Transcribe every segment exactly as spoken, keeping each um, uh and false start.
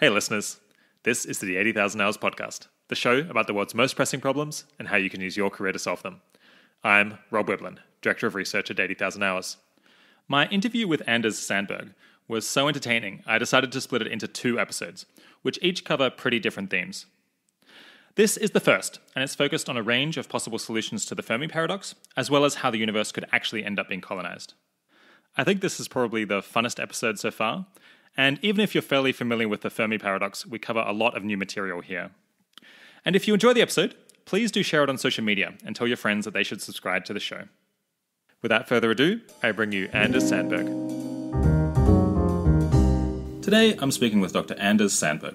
Hey listeners, this is the eighty thousand Hours podcast, the show about the world's most pressing problems and how you can use your career to solve them. I'm Rob Wiblin, Director of Research at eighty thousand Hours. My interview with Anders Sandberg was so entertaining, I decided to split it into two episodes, which each cover pretty different themes. This is the first, and it's focused on a range of possible solutions to the Fermi paradox, as well as how the universe could actually end up being colonized. I think this is probably the funnest episode so far, and even if you're fairly familiar with the Fermi paradox, we cover a lot of new material here. And if you enjoy the episode, please do share it on social media and tell your friends that they should subscribe to the show. Without further ado, I bring you Anders Sandberg. Today, I'm speaking with Doctor Anders Sandberg.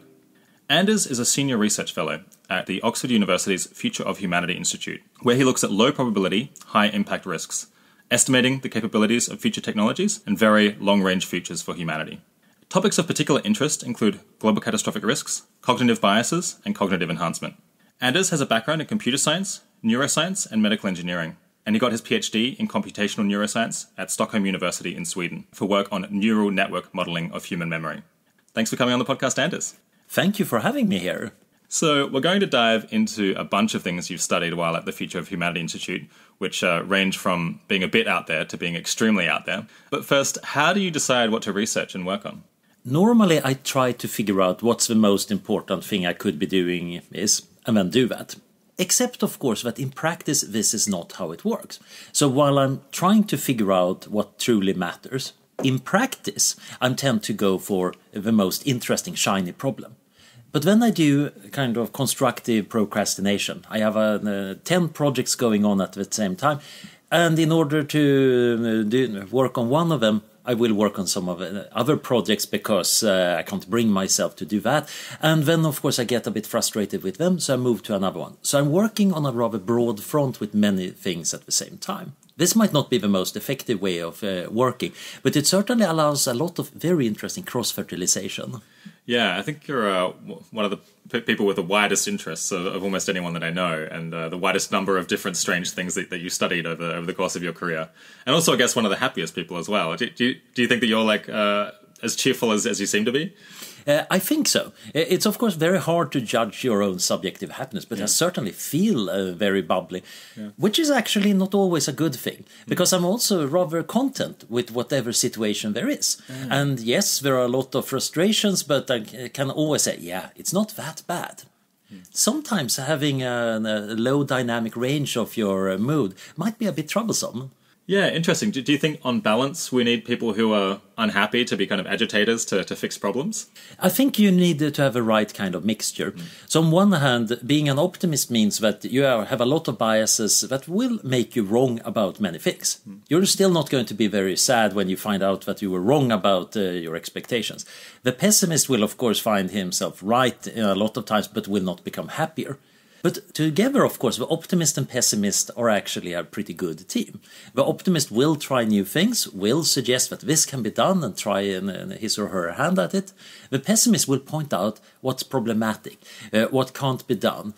Anders is a senior research fellow at the Oxford University's Future of Humanity Institute, where he looks at low probability, high impact risks, estimating the capabilities of future technologies, and very long-range futures for humanity. Topics of particular interest include global catastrophic risks, cognitive biases, and cognitive enhancement. Anders has a background in computer science, neuroscience, and medical engineering, and he got his PhD in computational neuroscience at Stockholm University in Sweden for work on neural network modeling of human memory. Thanks for coming on the podcast, Anders. Thank you for having me here. So we're going to dive into a bunch of things you've studied while at the Future of Humanity Institute, which uh, range from being a bit out there to being extremely out there. But first, how do you decide what to research and work on? Normally, I try to figure out what's the most important thing I could be doing is, and then do that. Except, of course, that in practice, this is not how it works. So while I'm trying to figure out what truly matters, in practice, I tend to go for the most interesting, shiny problem. But then I do kind of constructive procrastination. I have uh, ten projects going on at the same time. And in order to uh, do, work on one of them, I will work on some of the other projects because uh, I can't bring myself to do that. And then, of course, I get a bit frustrated with them, so I move to another one. So I'm working on a rather broad front with many things at the same time. This might not be the most effective way of uh, working, but it certainly allows a lot of very interesting cross-fertilization. Yeah, I think you're uh, one of the p- people with the widest interests of, of almost anyone that I know, and uh, the widest number of different strange things that, that you studied over, over the course of your career. And also, I guess, one of the happiest people as well. Do, do, do you think that you're like uh, as cheerful as, as you seem to be? Uh, I think so. It's, of course, very hard to judge your own subjective happiness, but yeah. I certainly feel uh, very bubbly, yeah. Which is actually not always a good thing, because mm. I'm also rather content with whatever situation there is. Mm. And yes, there are a lot of frustrations, but I can always say, yeah, it's not that bad. Mm. Sometimes having a, a low dynamic range of your mood might be a bit troublesome. Yeah, interesting. Do, do you think, on balance, we need people who are unhappy to be kind of agitators to, to fix problems? I think you need to have a right kind of mixture. Mm. So on one hand, being an optimist means that you are, have a lot of biases that will make you wrong about many things. Mm. You're still not going to be very sad when you find out that you were wrong about uh, your expectations. The pessimist will, of course, find himself right a lot of times, but will not become happier. But together, of course, the optimist and pessimist are actually a pretty good team. The optimist will try new things, will suggest that this can be done and try and, and his or her hand at it. The pessimist will point out what's problematic, uh, what can't be done.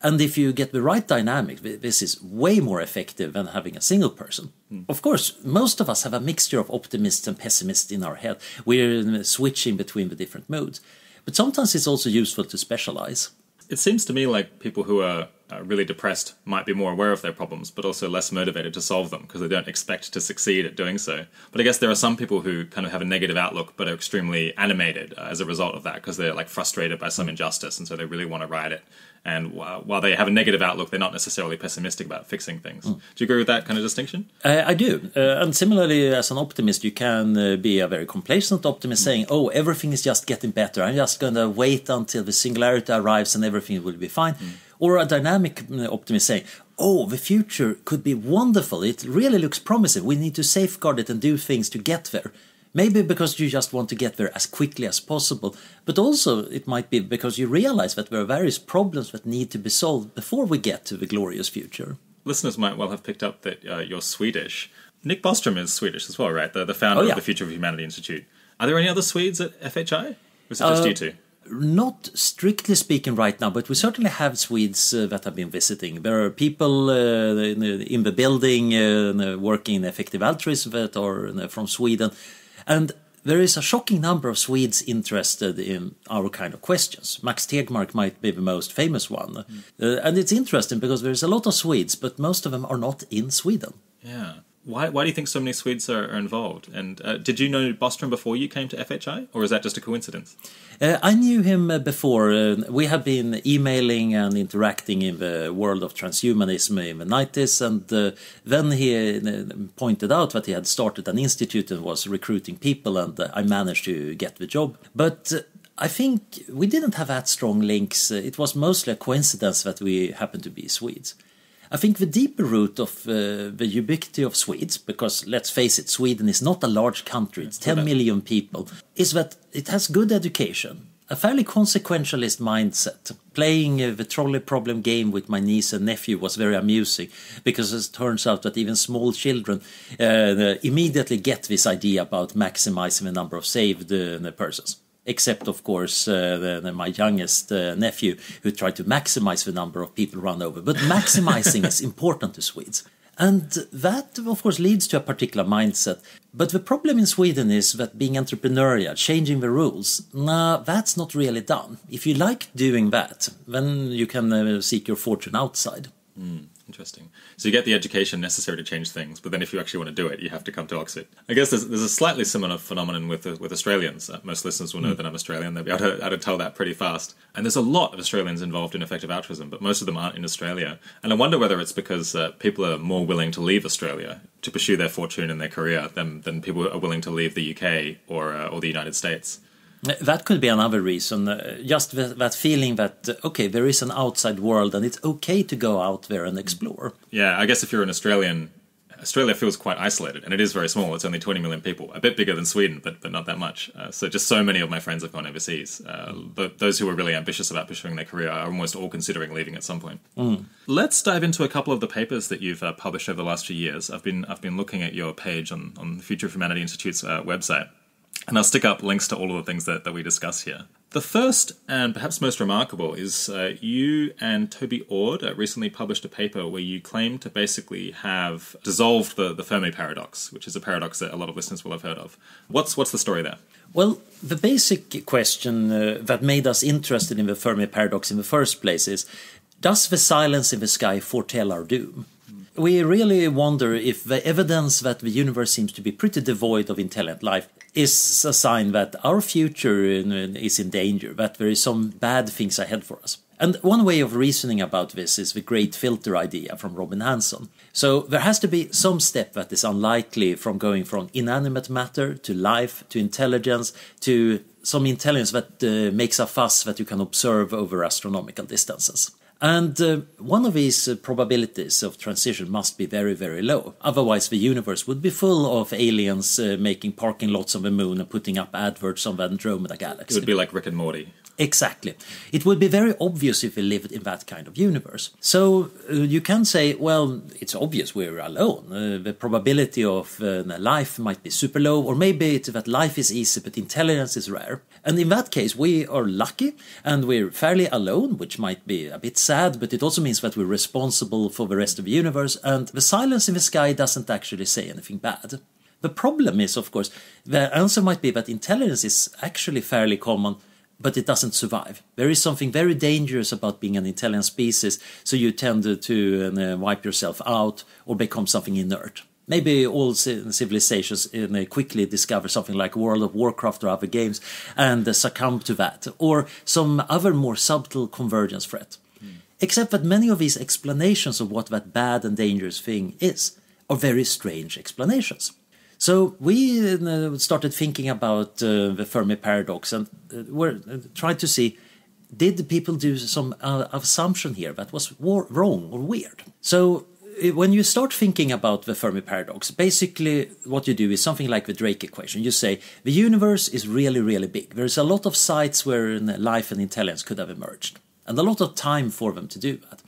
And if you get the right dynamic, this is way more effective than having a single person. Mm. Of course, most of us have a mixture of optimists and pessimists in our head. We're switching between the different moods. But sometimes it's also useful to specialize. It seems to me like people who are really depressed might be more aware of their problems, but also less motivated to solve them because they don't expect to succeed at doing so. But I guess there are some people who kind of have a negative outlook but are extremely animated as a result of that because they're like frustrated by some injustice and so they really want to right it. And while they have a negative outlook, they're not necessarily pessimistic about fixing things. Mm. Do you agree with that kind of distinction? I, I do. Uh, and similarly, as an optimist, you can uh, be a very complacent optimist mm. saying, oh, everything is just getting better. I'm just going to wait until the singularity arrives and everything will be fine. Mm. Or a dynamic optimist saying, oh, the future could be wonderful. It really looks promising. We need to safeguard it and do things to get there. Maybe because you just want to get there as quickly as possible, but also it might be because you realize that there are various problems that need to be solved before we get to the glorious future. Listeners might well have picked up that uh, you're Swedish. Nick Bostrom is Swedish as well, right? The, the founder oh, yeah. of the Future of Humanity Institute. Are there any other Swedes at F H I? Or is it just uh, you two? Not strictly speaking right now, but we certainly have Swedes uh, that have been visiting. There are people uh, in, in the building uh, working in effective altruism that are uh, from Sweden. And there is a shocking number of Swedes interested in our kind of questions. Max Tegmark might be the most famous one. Mm. Uh, and it's interesting because there's a lot of Swedes, but most of them are not in Sweden. Yeah. Why, why do you think so many Swedes are, are involved? And uh, did you know Bostrom before you came to F H I? Or is that just a coincidence? Uh, I knew him uh, before. Uh, we have been emailing and interacting in the world of transhumanism in the nineties. And uh, then he uh, pointed out that he had started an institute and was recruiting people. And uh, I managed to get the job. But uh, I think we didn't have that strong links. It was mostly a coincidence that we happened to be Swedes. I think the deeper root of uh, the ubiquity of Swedes, because let's face it, Sweden is not a large country, it's ten million people, is that it has good education, a fairly consequentialist mindset. Playing uh, the trolley problem game with my niece and nephew was very amusing, because it turns out that even small children uh, immediately get this idea about maximizing the number of saved uh, persons. Except, of course, uh, the, the, my youngest uh, nephew, who tried to maximize the number of people run over. But maximizing is important to Swedes. And that, of course, leads to a particular mindset. But the problem in Sweden is that being entrepreneurial, changing the rules, nah, that's not really done. If you like doing that, then you can uh, seek your fortune outside. Mm. Interesting. So you get the education necessary to change things, but then if you actually want to do it, you have to come to Oxford. I guess there's, there's a slightly similar phenomenon with with Australians. Uh, most listeners will know mm. that I'm Australian. They'll be able to, able to tell that pretty fast. And there's a lot of Australians involved in effective altruism, but most of them aren't in Australia. And I wonder whether it's because uh, people are more willing to leave Australia to pursue their fortune and their career than, than people are willing to leave the U K or uh, or the United States. That could be another reason, uh, just th that feeling that, uh, okay, there is an outside world and it's okay to go out there and explore. Yeah, I guess if you're an Australian, Australia feels quite isolated, and it is very small. It's only twenty million people, a bit bigger than Sweden, but, but not that much. Uh, so just so many of my friends have gone overseas. Uh, but those who are really ambitious about pursuing their career are almost all considering leaving at some point. Mm. Let's dive into a couple of the papers that you've uh, published over the last few years. I've been, I've been looking at your page on, on the Future of Humanity Institute's uh, website. And I'll stick up links to all of the things that, that we discuss here. The first, and perhaps most remarkable, is uh, you and Toby Ord recently published a paper where you claim to basically have dissolved the, the Fermi paradox, which is a paradox that a lot of listeners will have heard of. What's, what's the story there? Well, the basic question uh, that made us interested in the Fermi paradox in the first place is, does the silence in the sky foretell our doom? We really wonder if the evidence that the universe seems to be pretty devoid of intelligent life is a sign that our future is in danger, that there is some bad things ahead for us. And one way of reasoning about this is the Great Filter idea from Robin Hanson. So there has to be some step that is unlikely from going from inanimate matter to life, to intelligence, to some intelligence that uh, makes a fuss that you can observe over astronomical distances. And uh, one of these uh, probabilities of transition must be very, very low. Otherwise, the universe would be full of aliens uh, making parking lots on the moon and putting up adverts on the Andromeda galaxy. It would be like Rick and Morty. Exactly. It would be very obvious if we lived in that kind of universe. So uh, you can say, well, it's obvious we're alone. Uh, the probability of uh, life might be super low, or maybe it's that life is easy, but intelligence is rare. And in that case, we are lucky and we're fairly alone, which might be a bit sad, but it also means that we're responsible for the rest of the universe, and the silence in the sky doesn't actually say anything bad. The problem is, of course, the answer might be that intelligence is actually fairly common, but it doesn't survive. There is something very dangerous about being an intelligent species, so you tend to wipe yourself out or become something inert. Maybe all civilizations quickly discover something like World of Warcraft or other games and succumb to that, or some other more subtle convergence threat. Mm. Except that many of these explanations of what that bad and dangerous thing is are very strange explanations. So we started thinking about uh, the Fermi paradox and we're, uh, tried to see, did people do some uh, assumption here that was war wrong or weird? So when you start thinking about the Fermi paradox, basically what you do is something like the Drake equation. You say the universe is really, really big. There's a lot of sites where life and intelligence could have emerged and a lot of time for them to do that.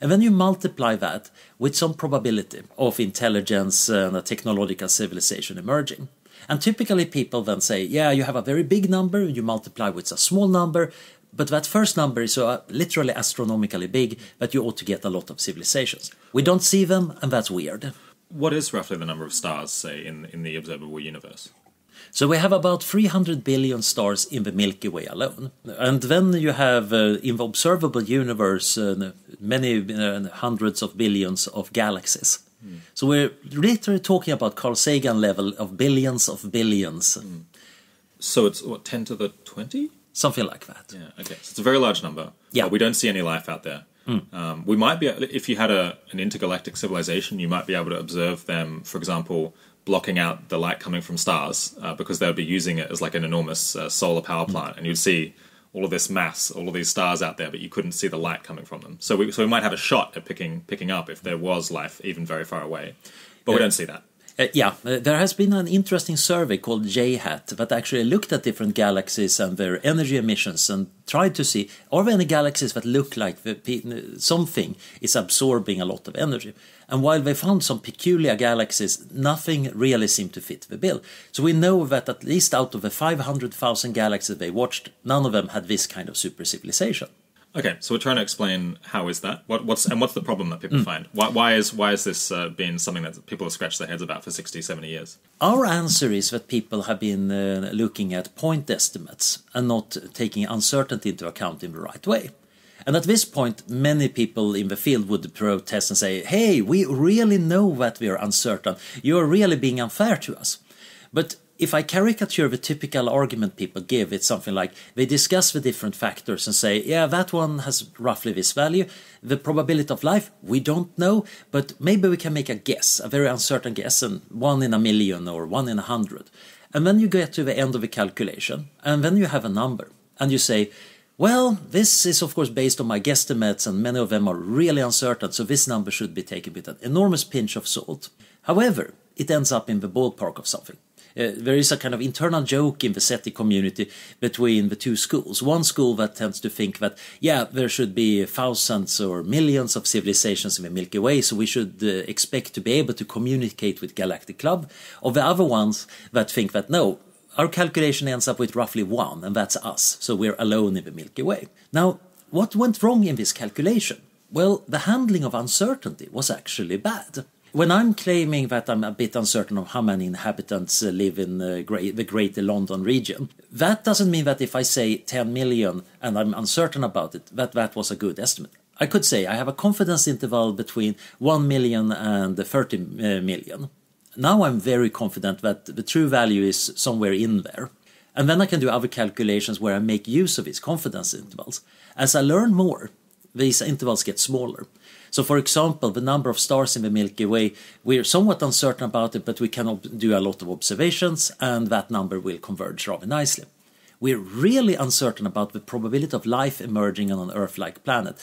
And then you multiply that with some probability of intelligence and a technological civilization emerging. And typically people then say, yeah, you have a very big number, you multiply with a small number, but that first number is so literally astronomically big that you ought to get a lot of civilizations. We don't see them, and that's weird. What is roughly the number of stars, say, in, in the observable universe? So we have about three hundred billion stars in the Milky Way alone. And then you have, uh, in the observable universe, uh, many uh, hundreds of billions of galaxies. Mm. So we're literally talking about Carl Sagan level of billions of billions. Mm. So it's, what, ten to the twenty? Something like that. Yeah, okay. So it's a very large number. Yeah. Uh, we don't see any life out there. Mm. Um, we might be, if you had a, an intergalactic civilization, you might be able to observe them, for example, blocking out the light coming from stars uh, because they would be using it as like an enormous uh, solar power plant, and you'd see all of this mass, all of these stars out there, but you couldn't see the light coming from them. So we so we might have a shot at picking picking up if there was life even very far away, but we don't see that. Uh, yeah, uh, there has been an interesting survey called J HAT that actually looked at different galaxies and their energy emissions and tried to see, are there any galaxies that look like the, something is absorbing a lot of energy? And while they found some peculiar galaxies, nothing really seemed to fit the bill. So we know that at least out of the five hundred thousand galaxies they watched, none of them had this kind of super civilization. Okay, so we're trying to explain how is that? What, what's and what's the problem that people mm. find? Why, why is why is this uh, been something that people have scratched their heads about for sixty, seventy years? Our answer is that people have been uh, looking at point estimates and not taking uncertainty into account in the right way. And at this point, many people in the field would protest and say, "Hey, we really know that we are uncertain. You are really being unfair to us." But if I caricature the typical argument people give, it's something like they discuss the different factors and say, yeah, that one has roughly this value. The probability of life, we don't know, but maybe we can make a guess, a very uncertain guess, and one in a million or one in a hundred. And then you get to the end of the calculation, and then you have a number, and you say, well, this is of course based on my guesstimates, and many of them are really uncertain, so this number should be taken with an enormous pinch of salt. However, it ends up in the ballpark of something. Uh, there is a kind of internal joke in the SETI community between the two schools. One school that tends to think that, yeah, there should be thousands or millions of civilizations in the Milky Way, so we should uh, expect to be able to communicate with Galactic Club. Or the other ones that think that, no, our calculation ends up with roughly one, and that's us, so we're alone in the Milky Way. Now, what went wrong in this calculation? Well, the handling of uncertainty was actually bad. When I'm claiming that I'm a bit uncertain of how many inhabitants live in the greater London region, that doesn't mean that if I say ten million and I'm uncertain about it, that that was a good estimate. I could say I have a confidence interval between one million and thirty million. Now I'm very confident that the true value is somewhere in there. And then I can do other calculations where I make use of these confidence intervals. As I learn more, these intervals get smaller. So, for example, the number of stars in the Milky Way, we're somewhat uncertain about it, but we can do a lot of observations, and that number will converge rather nicely. We're really uncertain about the probability of life emerging on an Earth-like planet,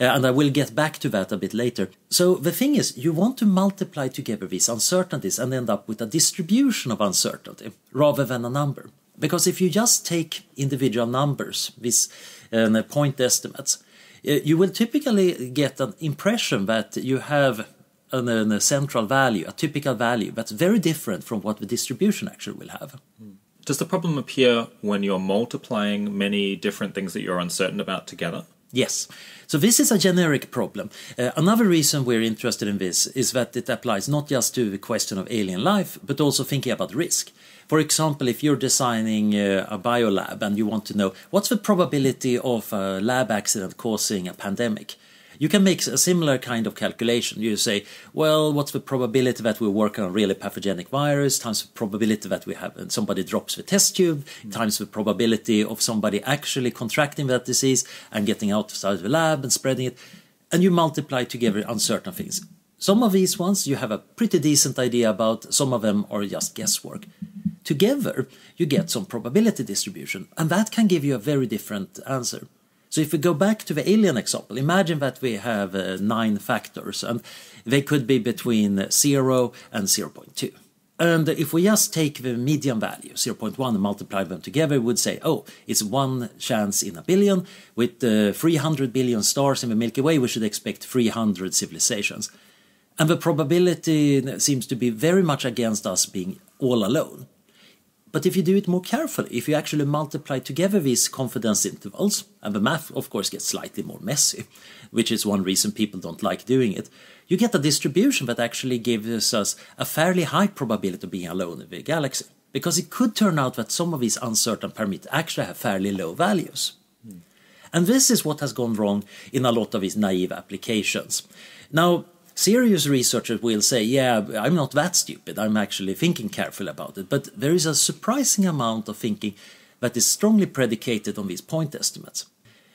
uh, and I will get back to that a bit later. So the thing is, you want to multiply together these uncertainties and end up with a distribution of uncertainty rather than a number. Because if you just take individual numbers, these uh, point estimates, you will typically get an impression that you have an, an, a central value, a typical value, that's very different from what the distribution actually will have. Does the problem appear when you're multiplying many different things that you're uncertain about together? Yes. So this is a generic problem. Uh, another reason we're interested in this is that it applies not just to the question of alien life, but also thinking about risk. For example, if you're designing uh, a biolab and you want to know what's the probability of a lab accident causing a pandemic, you can make a similar kind of calculation. You say, well, what's the probability that we work on a really pathogenic virus times the probability that we have somebody drops the test tube mm. times the probability of somebody actually contracting that disease and getting outside the lab and spreading it, and you multiply together uncertain things. Some of these ones you have a pretty decent idea about, some of them are just guesswork. Together, you get some probability distribution, and that can give you a very different answer. So if we go back to the alien example, imagine that we have uh, nine factors, and they could be between zero and zero point two. And if we just take the median value, zero point one, and multiply them together, we would say, oh, it's one chance in a billion. With uh, three hundred billion stars in the Milky Way, we should expect three hundred civilizations. And the probability seems to be very much against us being all alone. But if you do it more carefully, if you actually multiply together these confidence intervals, and the math, of course, gets slightly more messy, which is one reason people don't like doing it, you get a distribution that actually gives us a fairly high probability of being alone in the galaxy. because it could turn out that some of these uncertain parameters actually have fairly low values. Mm. And this is what has gone wrong in a lot of these naive applications. Now, serious researchers will say, yeah, I'm not that stupid, I'm actually thinking carefully about it. But there is a surprising amount of thinking that is strongly predicated on these point estimates.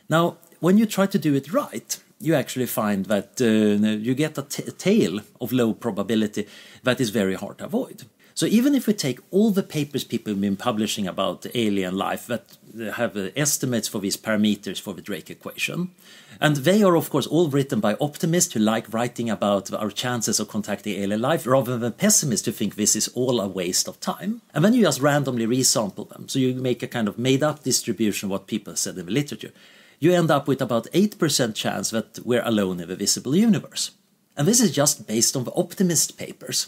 Now, when you try to do it right, you actually find that uh, you get a, t a tail of low probability that is very hard to avoid. So even if we take all the papers people have been publishing about alien life that have uh, estimates for these parameters for the Drake equation, and they are of course all written by optimists who like writing about our chances of contacting alien life rather than pessimists who think this is all a waste of time. And then you just randomly resample them. So you make a kind of made-up distribution of what people said in the literature. You end up with about eight percent chance that we're alone in the visible universe. And this is just based on the optimist papers.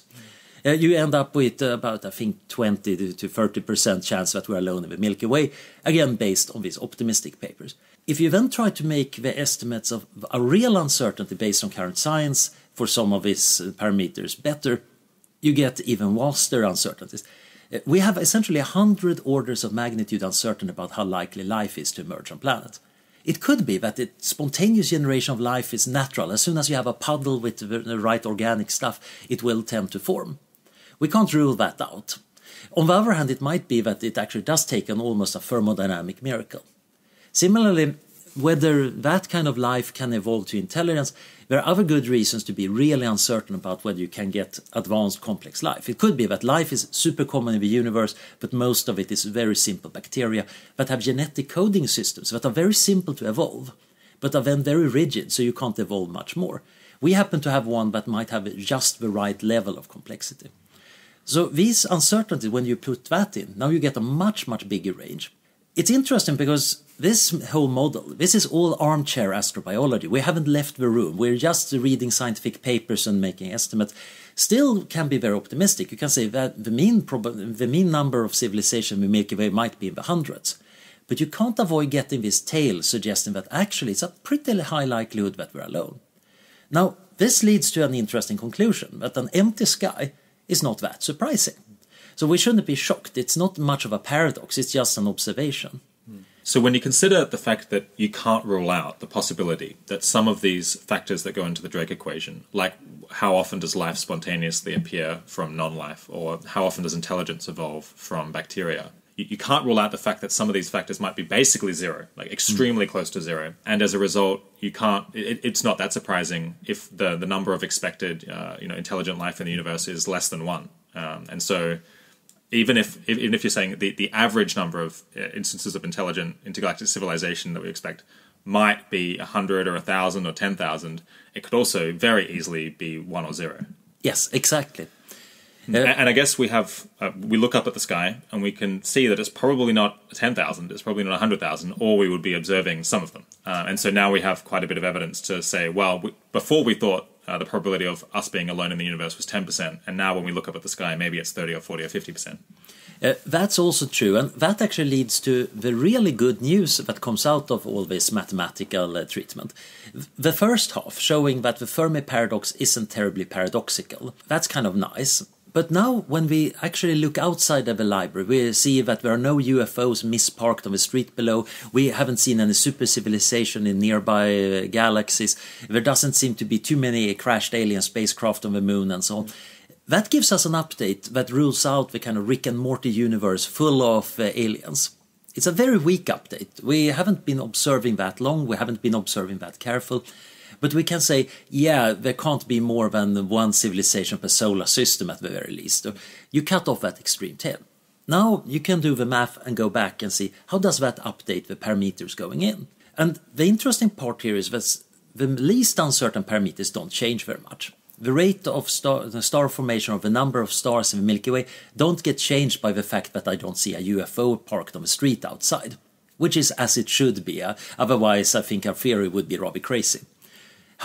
Uh, you end up with uh, about, I think, twenty to thirty percent chance that we're alone in the Milky Way, again, based on these optimistic papers. If you then try to make the estimates of a real uncertainty based on current science for some of these parameters better, you get even vaster uncertainties. Uh, we have essentially one hundred orders of magnitude uncertain about how likely life is to emerge on planet. It could be that the spontaneous generation of life is natural. As soon as you have a puddle with the right organic stuff, it will tend to form. We can't rule that out. On the other hand, it might be that it actually does take an almost a thermodynamic miracle. Similarly, whether that kind of life can evolve to intelligence, there are other good reasons to be really uncertain about whether you can get advanced complex life. It could be that life is super common in the universe, but most of it is very simple bacteria that have genetic coding systems that are very simple to evolve, but are then very rigid, so you can't evolve much more. We happen to have one that might have just the right level of complexity. So these uncertainties, when you put that in, now you get a much, much bigger range. It's interesting because this whole model, this is all armchair astrobiology. We haven't left the room. We're just reading scientific papers and making estimates. Still can be very optimistic. You can say that the mean, the mean number of civilization in the Milky Way might be in the hundreds. But you can't avoid getting this tail suggesting that actually it's a pretty high likelihood that we're alone. Now, this leads to an interesting conclusion, that an empty sky is not that surprising. So we shouldn't be shocked. It's not much of a paradox. It's just an observation. So when you consider the fact that you can't rule out the possibility that some of these factors that go into the Drake equation, like how often does life spontaneously appear from non-life, or how often does intelligence evolve from bacteria, you, you can't rule out the fact that some of these factors might be basically zero, like extremely close to zero. And as a result, you can't. It, it's not that surprising if the the number of expected, uh, you know, intelligent life in the universe is less than one. Um, and so. Even if even if you're saying the, the average number of instances of intelligent intergalactic civilization that we expect might be one hundred or one thousand or ten thousand, it could also very easily be one or zero. Yes, exactly. Uh, and, and I guess we have, uh, we look up at the sky and we can see that it's probably not ten thousand, it's probably not one hundred thousand, or we would be observing some of them. Uh, and so now we have quite a bit of evidence to say, well, we, before we thought, Uh, the probability of us being alone in the universe was ten percent, and now when we look up at the sky, maybe it's thirty or forty or fifty percent. Uh, that's also true, and that actually leads to the really good news that comes out of all this mathematical uh, treatment. The first half, showing that the Fermi paradox isn't terribly paradoxical, that's kind of nice. But now, when we actually look outside of the library, we see that there are no U F Os misparked on the street below. We haven't seen any super civilization in nearby uh, galaxies. There doesn't seem to be too many crashed alien spacecraft on the moon and so on. That gives us an update that rules out the kind of Rick and Morty universe full of uh, aliens. It's a very weak update. We haven't been observing that long. We haven't been observing that careful. But we can say, yeah, there can't be more than one civilization per solar system at the very least. You cut off that extreme tail. Now you can do the math and go back and see how does that update the parameters going in. And the interesting part here is that the least uncertain parameters don't change very much. The rate of star, the star formation or the number of stars in the Milky Way don't get changed by the fact that I don't see a U F O parked on the street outside, which is as it should be. Uh, otherwise, I think our theory would be rather crazy.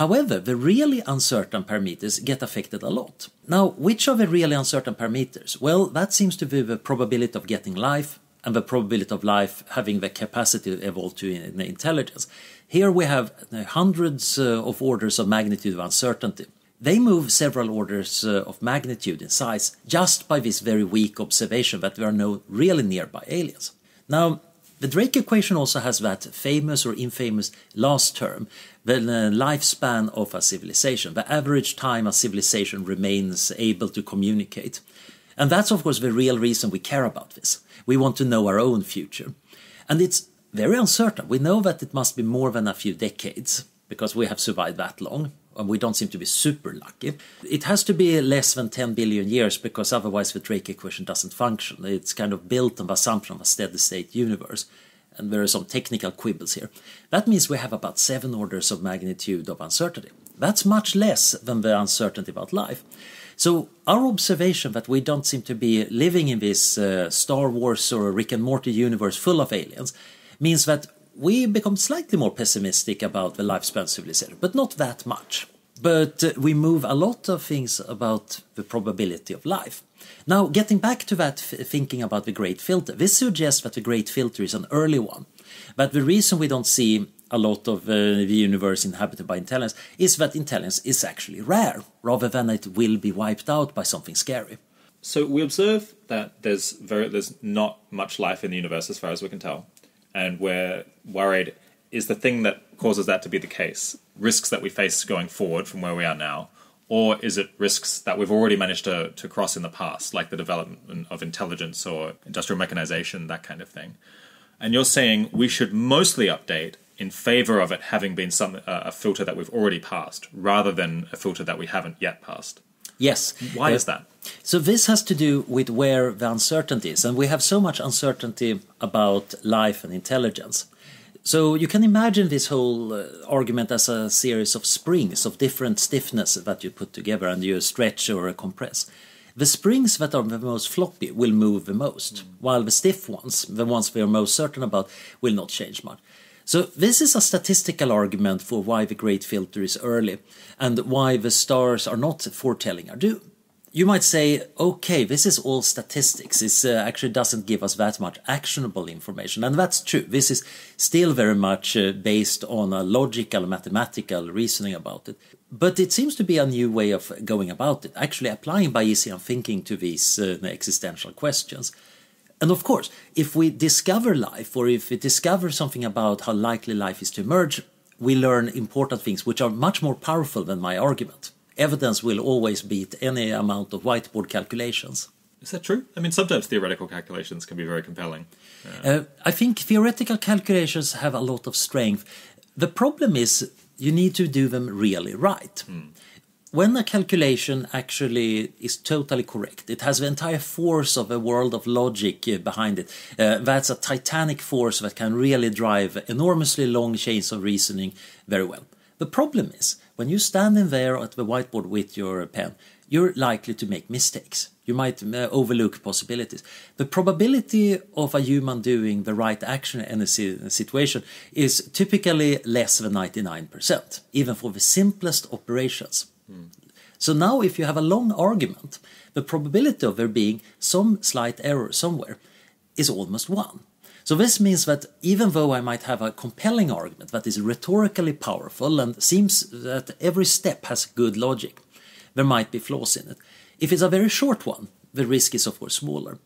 However, the really uncertain parameters get affected a lot. Now, which are the really uncertain parameters? Well, that seems to be the probability of getting life and the probability of life having the capacity to evolve to intelligence. Here we have hundreds of orders of magnitude of uncertainty. They move several orders uh, of magnitude in size just by this very weak observation that there are no really nearby aliens. Now, the Drake equation also has that famous or infamous last term, the lifespan of a civilization, the average time a civilization remains able to communicate. And that's, of course, the real reason we care about this. We want to know our own future. And it's very uncertain. We know that it must be more than a few decades, because we have survived that long, and we don't seem to be super lucky. It has to be less than ten billion years, because otherwise the Drake equation doesn't function. It's kind of built on the assumption of a steady-state universe, and there are some technical quibbles here. That means we have about seven orders of magnitude of uncertainty. That's much less than the uncertainty about life. So our observation that we don't seem to be living in this uh, Star Wars or Rick and Morty universe full of aliens means that we become slightly more pessimistic about the lifespan of civilization, but not that much. But uh, we move a lot of things about the probability of life. Now, getting back to that thinking about the Great Filter, this suggests that the Great Filter is an early one. But the reason we don't see a lot of uh, the universe inhabited by intelligence is that intelligence is actually rare, rather than it will be wiped out by something scary. So we observe that there's very, there's not much life in the universe as far as we can tell. And we're worried, is the thing that causes that to be the case risks that we face going forward from where we are now, or is it risks that we've already managed to, to cross in the past, like the development of intelligence or industrial mechanization, that kind of thing? And you're saying we should mostly update in favor of it having been some uh, a filter that we've already passed, rather than a filter that we haven't yet passed. Yes. Why uh, is that? So this has to do with where the uncertainty is, and we have so much uncertainty about life and intelligence. So you can imagine this whole uh, argument as a series of springs of different stiffness that you put together and you stretch or compress. The springs that are the most floppy will move the most, mm. while the stiff ones, the ones we are most certain about, will not change much. So this is a statistical argument for why the Great Filter is early and why the stars are not foretelling our doom. You might say, okay, this is all statistics. It uh, actually doesn't give us that much actionable information. And that's true. This is still very much uh, based on a logical, mathematical reasoning about it. But it seems to be a new way of going about it, actually applying Bayesian thinking to these uh, existential questions. And of course, if we discover life, or if we discover something about how likely life is to emerge, we learn important things which are much more powerful than my argument. Evidence will always beat any amount of whiteboard calculations. Is that true? I mean, sometimes theoretical calculations can be very compelling. Yeah. Uh, I think theoretical calculations have a lot of strength. The problem is you need to do them really right. Hmm. When a calculation actually is totally correct, it has the entire force of a world of logic behind it. Uh, that's a titanic force that can really drive enormously long chains of reasoning very well. The problem is, when you stand in there at the whiteboard with your pen, you're likely to make mistakes. You might uh, overlook possibilities. The probability of a human doing the right action in a situation is typically less than ninety-nine percent, even for the simplest operations. Mm. So now if you have a long argument, the probability of there being some slight error somewhere is almost one. So this means that even though I might have a compelling argument that is rhetorically powerful and seems that every step has good logic, there might be flaws in it. If it's a very short one, the risk is of course smaller.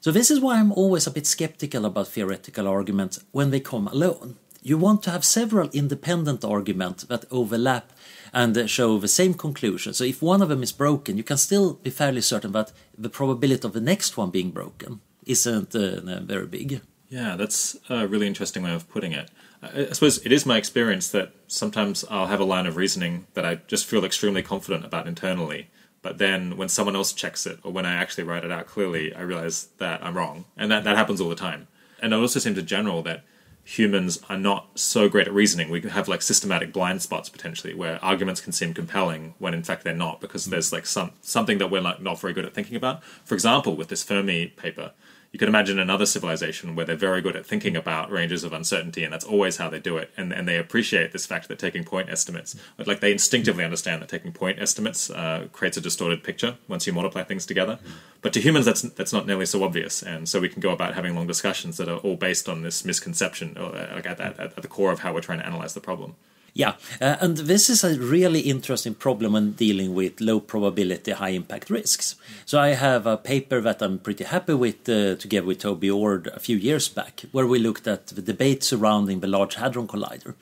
So this is why I'm always a bit skeptical about theoretical arguments when they come alone. You want to have several independent arguments that overlap and show the same conclusion. So if one of them is broken, you can still be fairly certain that the probability of the next one being broken isn't uh, very big. Yeah, that's a really interesting way of putting it. I suppose it is my experience that sometimes I'll have a line of reasoning that I just feel extremely confident about internally, but then when someone else checks it or when I actually write it out clearly, I realize that I'm wrong. And that, that happens all the time. And it also seems in general that humans are not so great at reasoning. We have like systematic blind spots potentially where arguments can seem compelling when in fact they're not, because there's like some something that we're like not very good at thinking about. For example, with this Fermi paper, you could imagine another civilization where they're very good at thinking about ranges of uncertainty, and that's always how they do it. And and they appreciate this fact that taking point estimates, but like they instinctively understand that taking point estimates uh, creates a distorted picture once you multiply things together. But to humans, that's that's not nearly so obvious, and so we can go about having long discussions that are all based on this misconception, or like at, at, at the core of how we're trying to analyze the problem. Yeah, uh, and this is a really interesting problem when dealing with low probability, high impact risks. So I have a paper that I'm pretty happy with uh, together with Toby Ord a few years back, where we looked at the debate surrounding the Large Hadron Collider.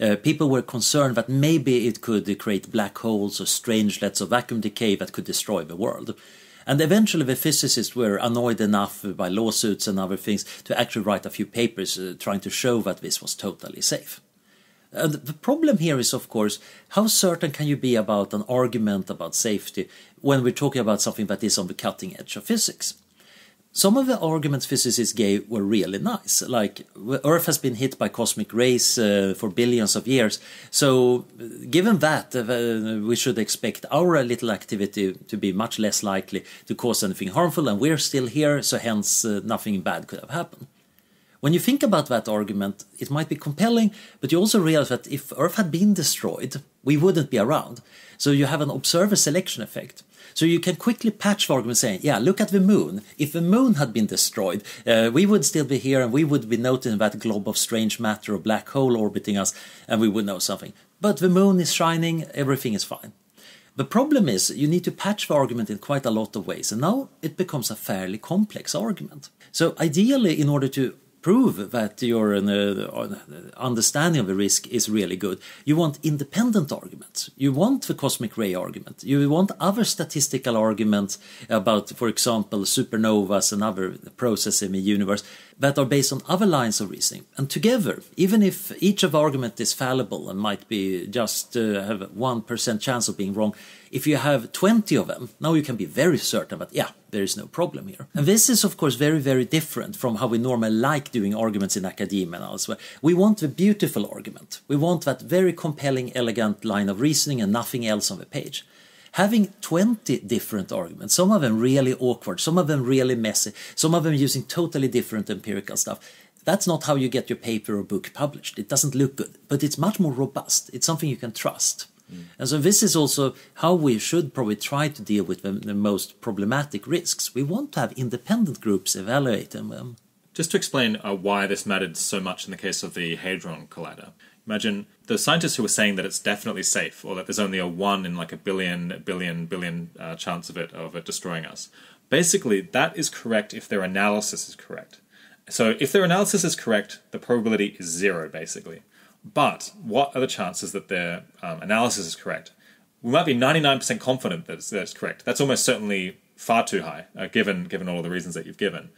Uh, people were concerned that maybe it could create black holes or strangelets or vacuum decay that could destroy the world. And eventually the physicists were annoyed enough by lawsuits and other things to actually write a few papers uh, trying to show that this was totally safe. And the problem here is, of course, how certain can you be about an argument about safety when we're talking about something that is on the cutting edge of physics? Some of the arguments physicists gave were really nice, like Earth has been hit by cosmic rays uh, for billions of years, so given that, uh, we should expect our little activity to be much less likely to cause anything harmful, and we're still here, so hence uh, nothing bad could have happened. When you think about that argument, it might be compelling, but you also realize that if Earth had been destroyed, we wouldn't be around, so you have an observer selection effect. So you can quickly patch the argument saying, yeah, look at the moon. If the moon had been destroyed, uh, we would still be here and we would be noting that glob of strange matter or black hole orbiting us and we would know something. But the moon is shining, everything is fine. The problem is you need to patch the argument in quite a lot of ways, and now it becomes a fairly complex argument. So ideally, in order to prove that your uh, understanding of the risk is really good, you want independent arguments. You want the cosmic ray argument. You want other statistical arguments about, for example, supernovas and other processes in the universe that are based on other lines of reasoning. And together, even if each of the argument is fallible and might be just uh, have a one percent chance of being wrong, if you have twenty of them, now you can be very certain that, yeah, there is no problem here. And this is, of course, very, very different from how we normally like doing arguments in academia and elsewhere. We want the beautiful argument. We want that very compelling, elegant line of reasoning and nothing else on the page. Having twenty different arguments, some of them really awkward, some of them really messy, some of them using totally different empirical stuff, that's not how you get your paper or book published. It doesn't look good, but it's much more robust. It's something you can trust. Mm. And so this is also how we should probably try to deal with the, the most problematic risks. We want to have independent groups evaluating them. Just to explain uh, why this mattered so much in the case of the Hadron Collider. Imagine the scientists who were saying that it's definitely safe, or that there's only a one in like a billion, billion, billion uh, chance of it, of it destroying us. Basically, that is correct if their analysis is correct. So if their analysis is correct, the probability is zero, basically. But what are the chances that their um, analysis is correct? We might be ninety-nine percent confident that it's, that it's correct. That's almost certainly far too high, uh, given given all the reasons that you've given.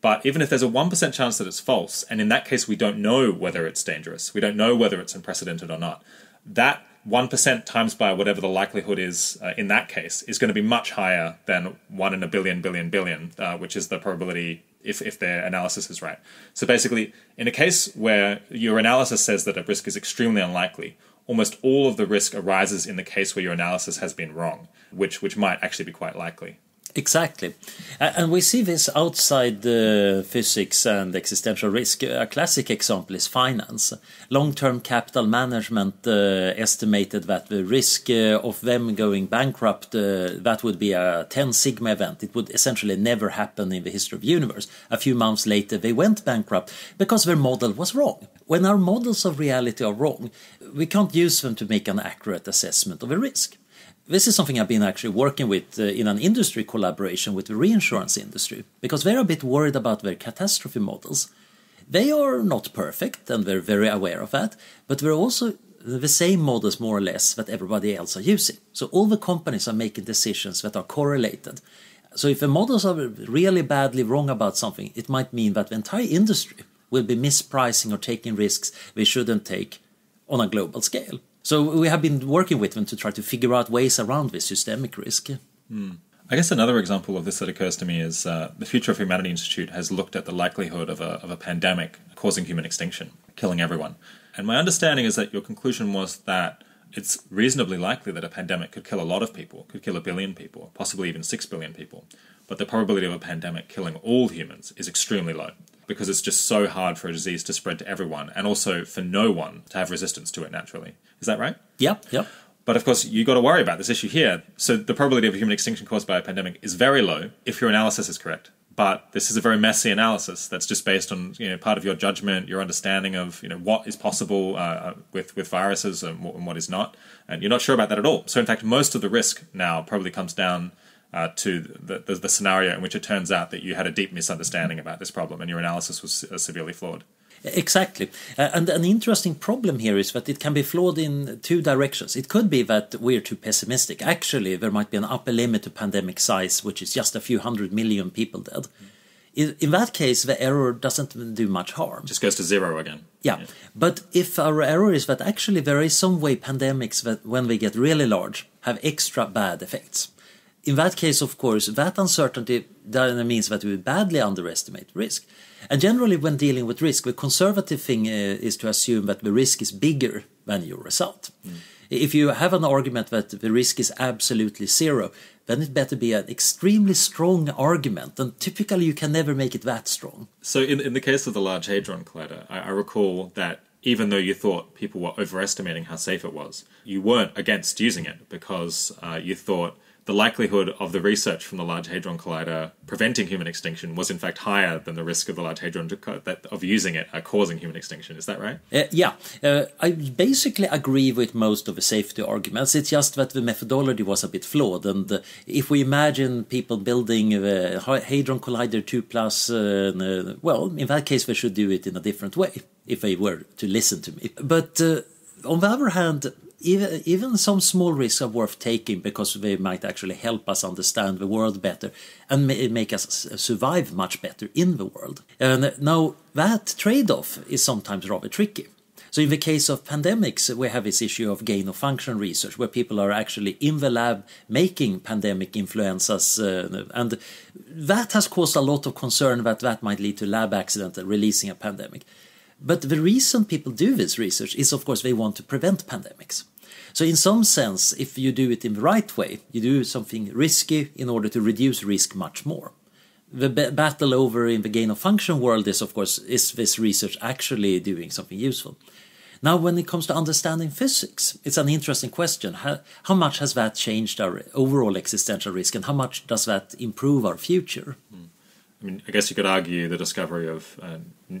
But even if there's a one percent chance that it's false, and in that case we don't know whether it's dangerous, we don't know whether it's unprecedented or not, that one percent times by whatever the likelihood is uh, in that case is going to be much higher than one in a billion, billion, billion, uh, which is the probability if, if their analysis is right. So basically, in a case where your analysis says that a risk is extremely unlikely, almost all of the risk arises in the case where your analysis has been wrong, which, which might actually be quite likely. Exactly. And we see this outside uh, physics and existential risk. A classic example is finance. Long-term capital management uh, estimated that the risk uh, of them going bankrupt, uh, that would be a ten sigma event. It would essentially never happen in the history of the universe. A few months later, they went bankrupt because their model was wrong. When our models of reality are wrong, we can't use them to make an accurate assessment of a risk. This is something I've been actually working with uh, in an industry collaboration with the reinsurance industry, because they're a bit worried about their catastrophe models. They are not perfect, and they're very aware of that, but they're also the same models, more or less, that everybody else are using. So all the companies are making decisions that are correlated. So if the models are really badly wrong about something, it might mean that the entire industry will be mispricing or taking risks they shouldn't take on a global scale. So we have been working with them to try to figure out ways around this systemic risk. Mm. I guess another example of this that occurs to me is uh, the Future of Humanity Institute has looked at the likelihood of a, of a pandemic causing human extinction, killing everyone. And my understanding is that your conclusion was that it's reasonably likely that a pandemic could kill a lot of people, could kill a billion people, possibly even six billion people. But the probability of a pandemic killing all humans is extremely low, because it's just so hard for a disease to spread to everyone, and also for no one to have resistance to it naturally. Is that right? Yeah, yeah. But of course, you've got to worry about this issue here. So the probability of human extinction caused by a pandemic is very low if your analysis is correct. But this is a very messy analysis that's just based on, you know, part of your judgment, your understanding of, you know, what is possible uh, with, with viruses and what, and what is not. And you're not sure about that at all. So, in fact, most of the risk now probably comes down uh, to the, the, the scenario in which it turns out that you had a deep misunderstanding about this problem and your analysis was uh, severely flawed. Exactly. Uh, and an interesting problem here is that it can be flawed in two directions. It could be that we're too pessimistic. Actually, there might be an upper limit to pandemic size, which is just a few hundred million people dead. In, in that case, the error doesn't do much harm. It just goes to zero again. Yeah. yeah. But if our error is that actually there is some way pandemics, that when they get really large, have extra bad effects. In that case, of course, that uncertainty means that we badly underestimate risk. And generally, when dealing with risk, the conservative thing uh, is to assume that the risk is bigger than your result. Mm. If you have an argument that the risk is absolutely zero, then it better be an extremely strong argument, and typically you can never make it that strong. So in, in the case of the Large Hadron Collider, I, I recall that even though you thought people were overestimating how safe it was, you weren't against using it because uh, you thought the likelihood of the research from the Large Hadron Collider preventing human extinction was in fact higher than the risk of the Large Hadron that of using it causing human extinction. Is that right? Uh, yeah. Uh, I basically agree with most of the safety arguments. It's just that the methodology was a bit flawed. And uh, if we imagine people building the Hadron Collider two plus, uh, uh, well, in that case, they should do it in a different way if they were to listen to me. But uh, on the other hand, Even, even some small risks are worth taking because they might actually help us understand the world better and make us survive much better in the world. And now, that trade-off is sometimes rather tricky. So in the case of pandemics, we have this issue of gain-of-function research, where people are actually in the lab making pandemic influenzas, uh, and that has caused a lot of concern that that might lead to lab accident and releasing a pandemic. But the reason people do this research is, of course, they want to prevent pandemics. So in some sense, if you do it in the right way, you do something risky in order to reduce risk much more. The b battle over in the gain-of-function world is, of course, is this research actually doing something useful? Now, when it comes to understanding physics, it's an interesting question. How, how much has that changed our overall existential risk, and how much does that improve our future? Mm. I mean, I guess you could argue the discovery of uh,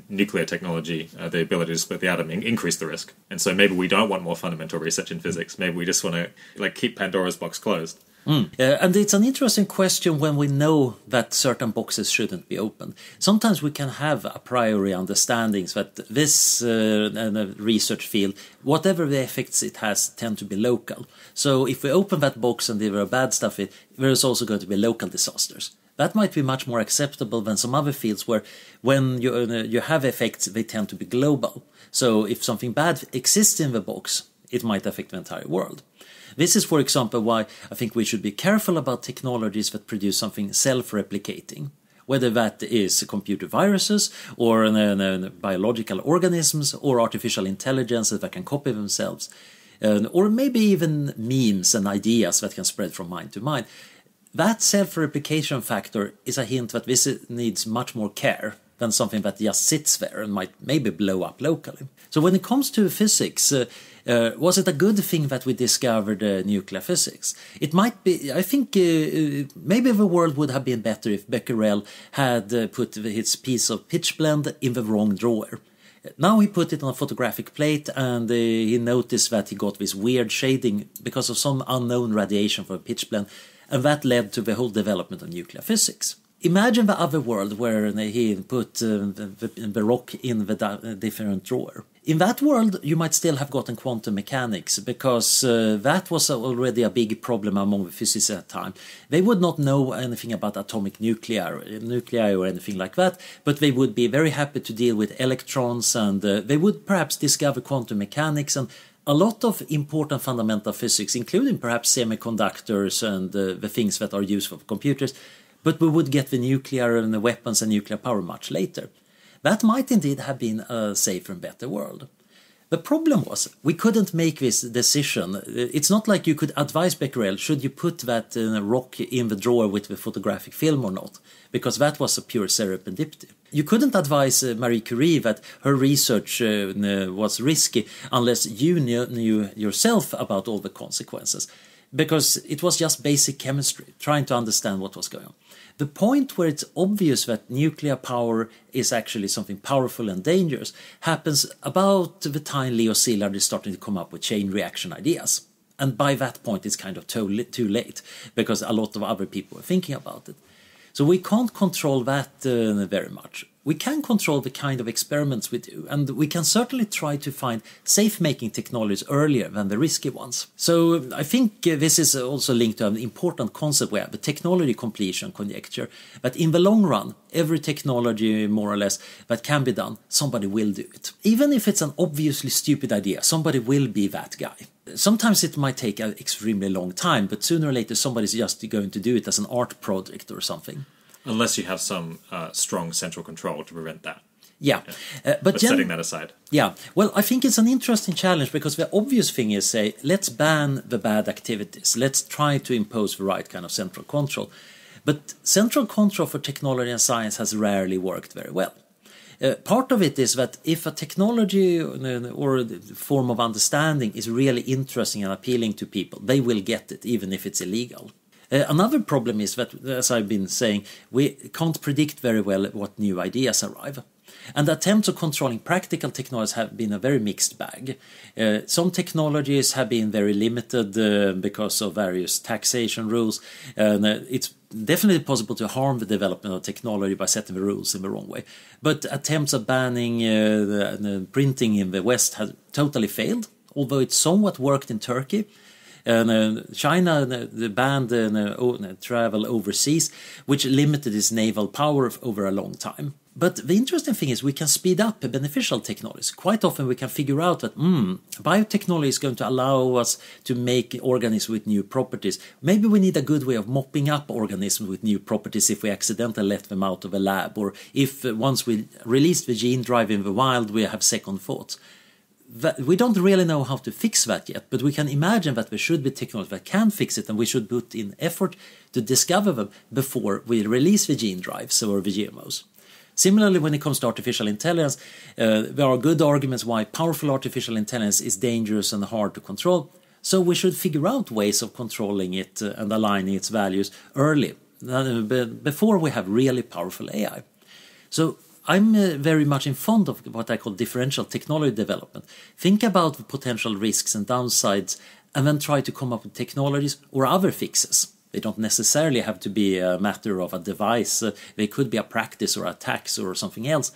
nuclear technology, uh, the ability to split the atom, in increase the risk. And so maybe we don't want more fundamental research in physics. Maybe we just want to like keep Pandora's box closed. Mm. Uh, and it's an interesting question when we know that certain boxes shouldn't be opened. Sometimes we can have a priori understandings that this uh, research field, whatever the effects it has, tend to be local. So if we open that box and there are bad stuff, it, there is also going to be local disasters. That might be much more acceptable than some other fields where when you, uh, you have effects, they tend to be global. So if something bad exists in the box, it might affect the entire world. This is, for example, why I think we should be careful about technologies that produce something self-replicating, whether that is computer viruses or uh, uh, biological organisms or artificial intelligence that can copy themselves, uh, or maybe even memes and ideas that can spread from mind to mind. That self-replication factor is a hint that this needs much more care than something that just sits there and might maybe blow up locally. So when it comes to physics, uh, uh, was it a good thing that we discovered uh, nuclear physics? It might be. I think uh, maybe the world would have been better if Becquerel had uh, put his piece of pitch blende in the wrong drawer. Now he put it on a photographic plate and uh, he noticed that he got this weird shading because of some unknown radiation from a pitch blende. And that led to the whole development of nuclear physics. Imagine the other world where he put uh, the, the rock in the different drawer. In that world, you might still have gotten quantum mechanics because uh, that was already a big problem among the physicists at the time. They would not know anything about atomic nuclei, nuclei or anything like that, but they would be very happy to deal with electrons and uh, they would perhaps discover quantum mechanics and a lot of important fundamental physics, including perhaps semiconductors and uh, the things that are used for computers, but we would get the nuclear and the weapons and nuclear power much later. That might indeed have been a safer and better world. The problem was we couldn't make this decision. It's not like you could advise Becquerel, should you put that uh, rock in the drawer with the photographic film or not, because that was a pure serendipity. You couldn't advise Marie Curie that her research was risky unless you knew yourself about all the consequences. because it was just basic chemistry, trying to understand what was going on. The point where it's obvious that nuclear power is actually something powerful and dangerous happens about the time Leo Szilard is starting to come up with chain reaction ideas. And by that point, it's kind of totally too late, because a lot of other people were thinking about it. So we can't control that uh, very much. We can control the kind of experiments we do, and we can certainly try to find safe-making technologies earlier than the risky ones. So I think this is also linked to an important concept we have, the technology completion conjecture, that in the long run, every technology, more or less, that can be done, somebody will do it. Even if it's an obviously stupid idea, somebody will be that guy. Sometimes it might take an extremely long time, but sooner or later somebody's just going to do it as an art project or something. Unless you have some uh, strong central control to prevent that. Yeah. yeah. Uh, but but setting that aside. Yeah. Well, I think it's an interesting challenge, because the obvious thing is, say, let's ban the bad activities. Let's try to impose the right kind of central control. But central control for technology and science has rarely worked very well. Uh, part of it is that if a technology or a form of understanding is really interesting and appealing to people, they will get it, even if it's illegal. Uh, another problem is that, as I've been saying, we can't predict very well what new ideas arrive. And attempts at controlling practical technologies have been a very mixed bag. Uh, some technologies have been very limited uh, because of various taxation rules. And uh, it's definitely possible to harm the development of technology by setting the rules in the wrong way. But attempts at banning uh, the, the printing in the West have totally failed, although it somewhat worked in Turkey. And uh, China uh, banned uh, uh, travel overseas, which limited its naval power over a long time. But the interesting thing is we can speed up beneficial technologies. Quite often we can figure out that mm, biotechnology is going to allow us to make organisms with new properties. Maybe we need a good way of mopping up organisms with new properties if we accidentally let them out of a lab, or if uh, once we release the gene drive in the wild, we have second thoughts. That we don't really know how to fix that yet, but we can imagine that there should be technology that can fix it, and we should put in effort to discover them before we release the gene drives or the G M Os. Similarly, when it comes to artificial intelligence, uh, there are good arguments why powerful artificial intelligence is dangerous and hard to control, so we should figure out ways of controlling it and aligning its values early, before we have really powerful A I. So I'm uh, very much in fond of what I call differential technology development. Think about the potential risks and downsides, and then try to come up with technologies or other fixes. They don't necessarily have to be a matter of a device. Uh, they could be a practice or a tax or something else,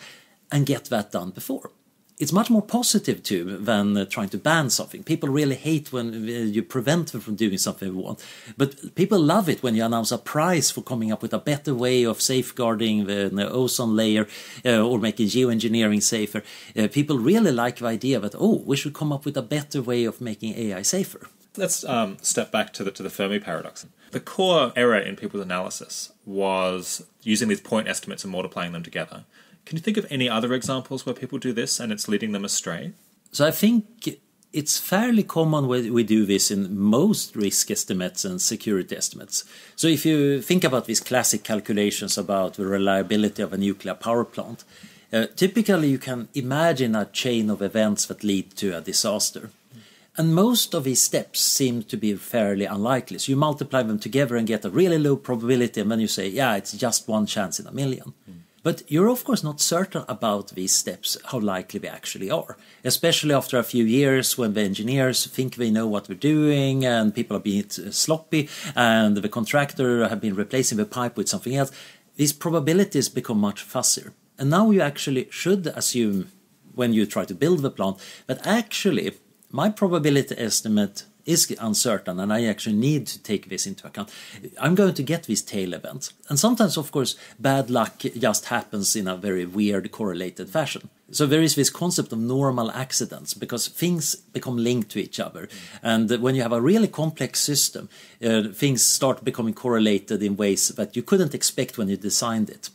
and get that done before. It's much more positive, too, than uh, trying to ban something. People really hate when uh, you prevent them from doing something they want. But people love it when you announce a prize for coming up with a better way of safeguarding the, the ozone layer uh, or making geoengineering safer. Uh, people really like the idea that, oh, we should come up with a better way of making A I safer. Let's um, step back to the, to the Fermi paradox. The core error in people's analysis was using these point estimates and multiplying them together. Can you think of any other examples where people do this and it's leading them astray? So I think it's fairly common where we do this in most risk estimates and security estimates. So if you think about these classic calculations about the reliability of a nuclear power plant, uh, typically you can imagine a chain of events that lead to a disaster. And most of these steps seem to be fairly unlikely. So you multiply them together and get a really low probability, and then you say, yeah, it's just one chance in a million. Mm. But you're of course not certain about these steps, how likely they actually are, especially after a few years when the engineers think they know what they're doing and people are being sloppy and the contractor have been replacing the pipe with something else. These probabilities become much fuzzier. And now you actually should assume, when you try to build the plant, that actually my probability estimate is uncertain, and I actually need to take this into account. I'm going to get these tail events. And sometimes, of course, bad luck just happens in a very weird correlated fashion. So there is this concept of normal accidents, because things become linked to each other. And when you have a really complex system, uh, things start becoming correlated in ways that you couldn't expect when you designed it.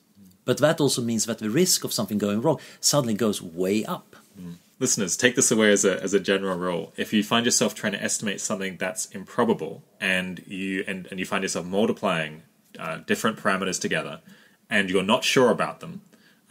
But that also means that the risk of something going wrong suddenly goes way up. Mm. Listeners, take this away as a, as a general rule. If you find yourself trying to estimate something that's improbable, and you and, and you find yourself multiplying uh, different parameters together, and you're not sure about them,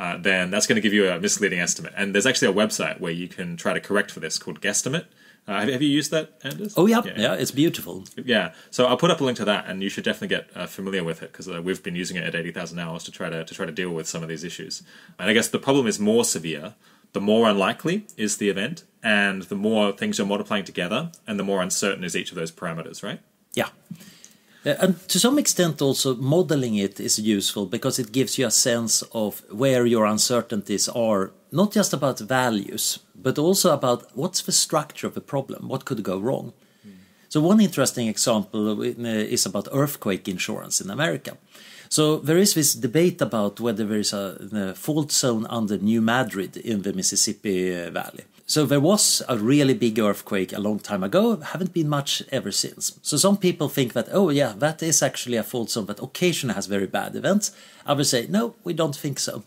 uh, then that's going to give you a misleading estimate. And there's actually a website where you can try to correct for this called Guesstimate. Uh, have, have you used that, Anders? Oh, yeah. yeah. Yeah, it's beautiful. Yeah. So I'll put up a link to that, and you should definitely get uh, familiar with it, because uh, we've been using it at eighty thousand hours to try to, to try to deal with some of these issues. And I guess the problem is more severe. The more unlikely is the event, and the more things you're multiplying together, and the more uncertain is each of those parameters, right? Yeah. And to some extent also modeling it is useful, because it gives you a sense of where your uncertainties are, not just about values, but also about what's the structure of the problem, what could go wrong. Mm. So one interesting example is about earthquake insurance in America. So there is this debate about whether there is a, a fault zone under New Madrid in the Mississippi Valley. So there was a really big earthquake a long time ago, haven't been much ever since. So some people think that, oh yeah, that is actually a fault zone that occasionally has very bad events. Others say, no, we don't think so.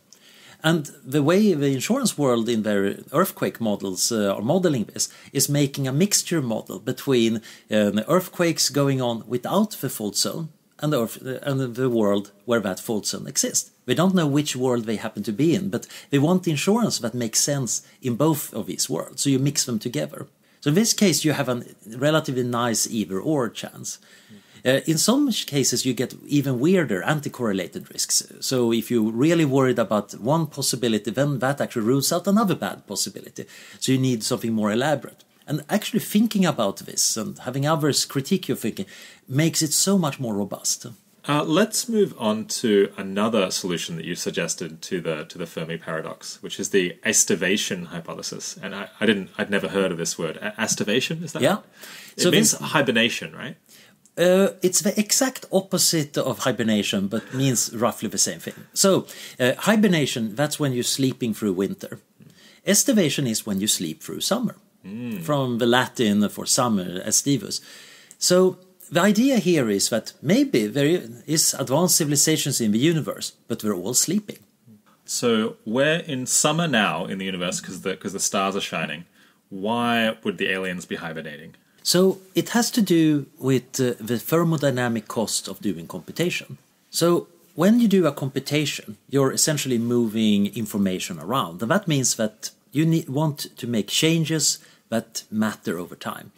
And the way the insurance world in their earthquake models uh, are modeling this is making a mixture model between um, earthquakes going on without the fault zone and the, earth, and the world where that fault zone exists. We don't know which world they happen to be in, but they want insurance that makes sense in both of these worlds, so you mix them together. So in this case, you have a relatively nice either-or chance. Uh, in some cases, you get even weirder anti-correlated risks. So if you're really worried about one possibility, then that actually rules out another bad possibility. So you need something more elaborate. And actually thinking about this and having others critique your thinking makes it so much more robust. Uh, let's move on to another solution that you suggested to the to the Fermi paradox, which is the aestivation hypothesis. And I, I didn't, I'd never heard of this word. Aestivation, is that? Yeah, right? It so means this, hibernation, right? Uh, it's the exact opposite of hibernation, but means roughly the same thing. So uh, hibernation, that's when you're sleeping through winter. Aestivation is when you sleep through summer, mm. from the Latin for summer, aestivus. So the idea here is that maybe there is advanced civilizations in the universe, but we're all sleeping. So we're in summer now in the universe because the, because the stars are shining. Why would the aliens be hibernating? So it has to do with uh, the thermodynamic cost of doing computation. So when you do a computation, you're essentially moving information around. And that means that you need, want to make changes that matter over time.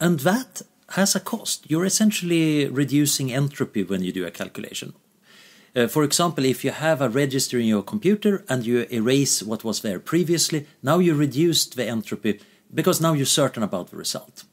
And that has a cost. You're essentially reducing entropy when you do a calculation. Uh, for example, if you have a register in your computer and you erase what was there previously, now you reduced the entropy because now you're certain about the result.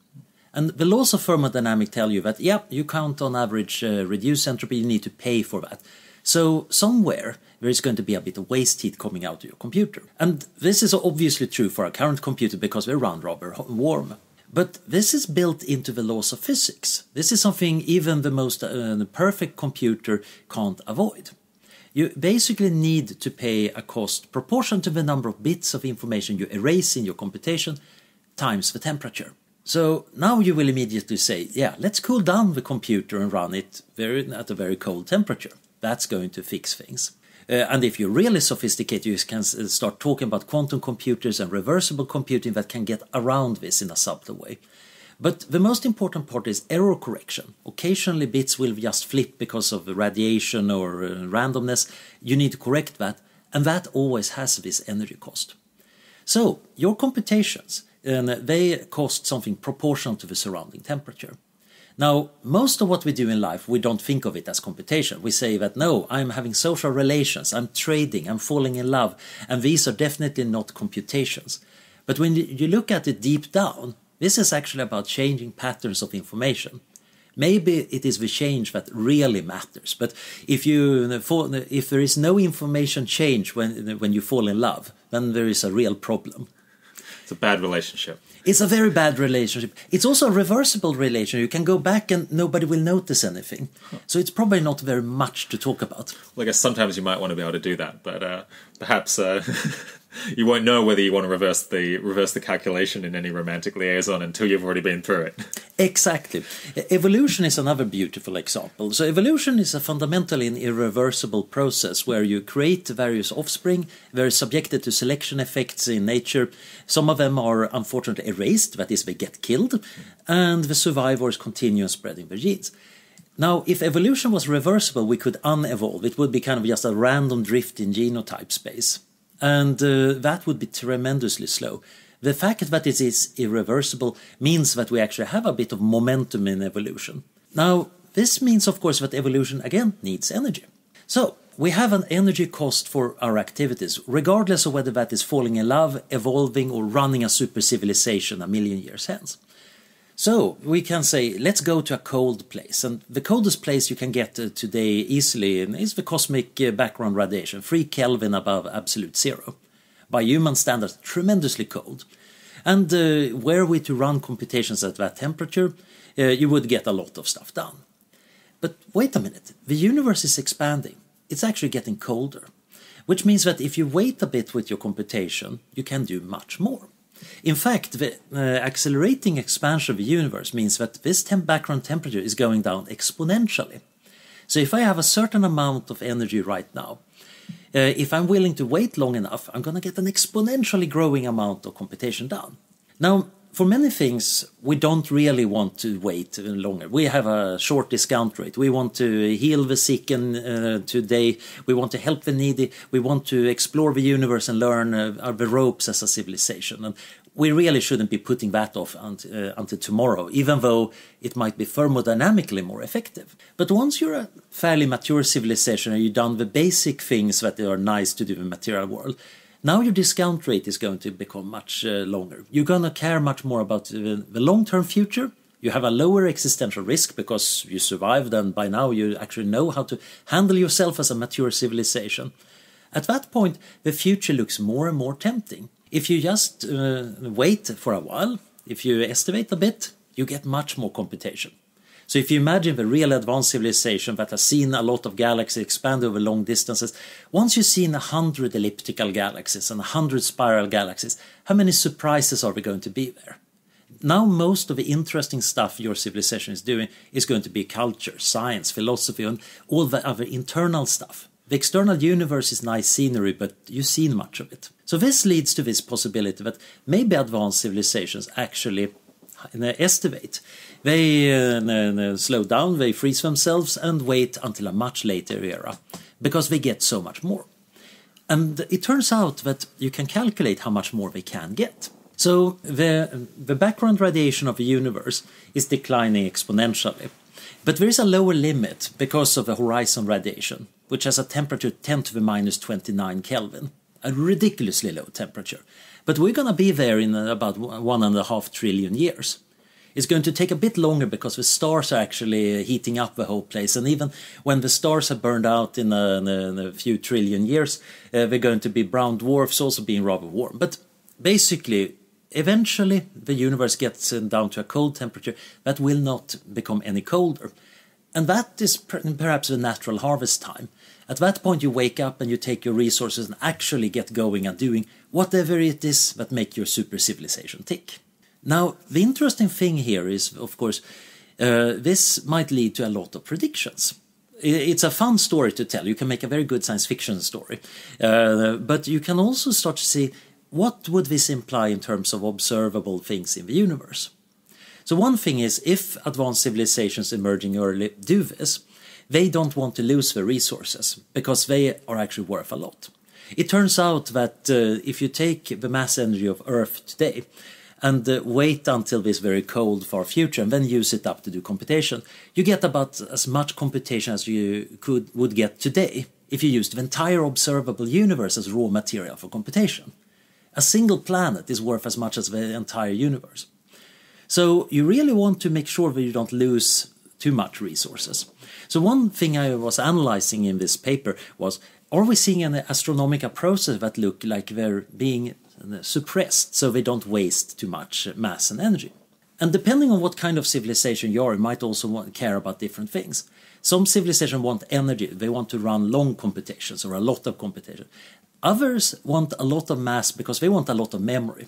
And the laws of thermodynamics tell you that, yeah, you can't on average uh, reduce entropy, you need to pay for that. So somewhere there is going to be a bit of waste heat coming out of your computer. And this is obviously true for our current computer because we're round rubber warm. But this is built into the laws of physics. This is something even the most uh, perfect computer can't avoid. You basically need to pay a cost proportional to the number of bits of information you erase in your computation times the temperature. So now you will immediately say, yeah, let's cool down the computer and run it very, at a very cold temperature. That's going to fix things. Uh, and if you're really sophisticated, you can start talking about quantum computers and reversible computing that can get around this in a subtle way. But the most important part is error correction. Occasionally bits will just flip because of radiation or uh, randomness. You need to correct that, and that always has this energy cost. So your computations, um, they cost something proportional to the surrounding temperature. Now, most of what we do in life, we don't think of it as computation. We say that, no, I'm having social relations, I'm trading, I'm falling in love, and these are definitely not computations. But when you look at it deep down, this is actually about changing patterns of information. Maybe it is the change that really matters, but if, you, if there is no information change when, when you fall in love, then there is a real problem. It's a bad relationship. It's a very bad relationship. It's also a reversible relationship. You can go back and nobody will notice anything. Huh. So it's probably not very much to talk about. Well, I guess sometimes you might want to be able to do that, but uh, perhaps uh, you won't know whether you want to reverse the reverse the calculation in any romantic liaison until you've already been through it. Exactly. Evolution is another beautiful example. So evolution is a fundamentally an irreversible process where you create various offspring. They're subjected to selection effects in nature. Some of them are unfortunately erased, that is, they get killed, and the survivors continue spreading their genes. Now, if evolution was reversible, we could unevolve. It would be kind of just a random drift in genotype space. And uh, that would be tremendously slow. The fact that it is irreversible means that we actually have a bit of momentum in evolution. Now, this means, of course, that evolution, again, needs energy. So, we have an energy cost for our activities, regardless of whether that is falling in love, evolving, or running a super civilization a million years hence. So, we can say, let's go to a cold place. And the coldest place you can get today easily is the cosmic background radiation, three Kelvin above absolute zero. By human standards, tremendously cold. And uh, were we to run computations at that temperature, uh, you would get a lot of stuff done. But wait a minute, the universe is expanding. It's actually getting colder. Which means that if you wait a bit with your computation, you can do much more. In fact, the uh, accelerating expansion of the universe means that this temp background temperature is going down exponentially. So if I have a certain amount of energy right now, uh, if I'm willing to wait long enough, I'm going to get an exponentially growing amount of computation done. Now, for many things, we don't really want to wait longer. We have a short discount rate. We want to heal the sick and uh, today. We want to help the needy. We want to explore the universe and learn uh, the ropes as a civilization. And we really shouldn't be putting that off until, uh, until tomorrow, even though it might be thermodynamically more effective. But once you're a fairly mature civilization and you've done the basic things that are nice to do in the material world, now your discount rate is going to become much uh, longer. You're going to care much more about the, the long-term future. You have a lower existential risk because you survived and by now you actually know how to handle yourself as a mature civilization. At that point, the future looks more and more tempting. If you just uh, wait for a while, if you estimate a bit, you get much more computation. So if you imagine the real advanced civilization that has seen a lot of galaxies expand over long distances, once you've seen a hundred elliptical galaxies and a hundred spiral galaxies, how many surprises are there going to be there? Now most of the interesting stuff your civilization is doing is going to be culture, science, philosophy, and all the other internal stuff. The external universe is nice scenery, but you've seen much of it. So this leads to this possibility that maybe advanced civilizations actually estivate. They uh, slow down, they freeze themselves and wait until a much later era, because they get so much more. And it turns out that you can calculate how much more they can get. So the, the background radiation of the universe is declining exponentially. But there is a lower limit because of the horizon radiation, which has a temperature ten to the minus twenty-nine Kelvin, a ridiculously low temperature. But we're going to be there in about one and a half trillion years. It's going to take a bit longer because the stars are actually heating up the whole place. And even when the stars have burned out in a, in a few trillion years, uh, they're going to be brown dwarfs also being rather warm. But basically, eventually, the universe gets down to a cold temperature that will not become any colder. And that is perhaps the natural harvest time. At that point, you wake up and you take your resources and actually get going and doing whatever it is that makes your super civilization tick. Now, the interesting thing here is, of course, uh, this might lead to a lot of predictions. It's a fun story to tell. You can make a very good science fiction story. Uh, but you can also start to see what would this imply in terms of observable things in the universe. So one thing is, if advanced civilizations emerging early do this, they don't want to lose their resources, because they are actually worth a lot. It turns out that uh, if you take the mass energy of Earth today, and uh, wait until this very cold far future and then use it up to do computation, you get about as much computation as you could would get today if you used the entire observable universe as raw material for computation. A single planet is worth as much as the entire universe. So you really want to make sure that you don't lose too much resources. So one thing I was analyzing in this paper was, are we seeing an astronomical process that look like they're being suppressed so they don't waste too much mass and energy? And depending on what kind of civilization you are, you might also want, care about different things. Some civilizations want energy, they want to run long computations or a lot of computation. Others want a lot of mass because they want a lot of memory.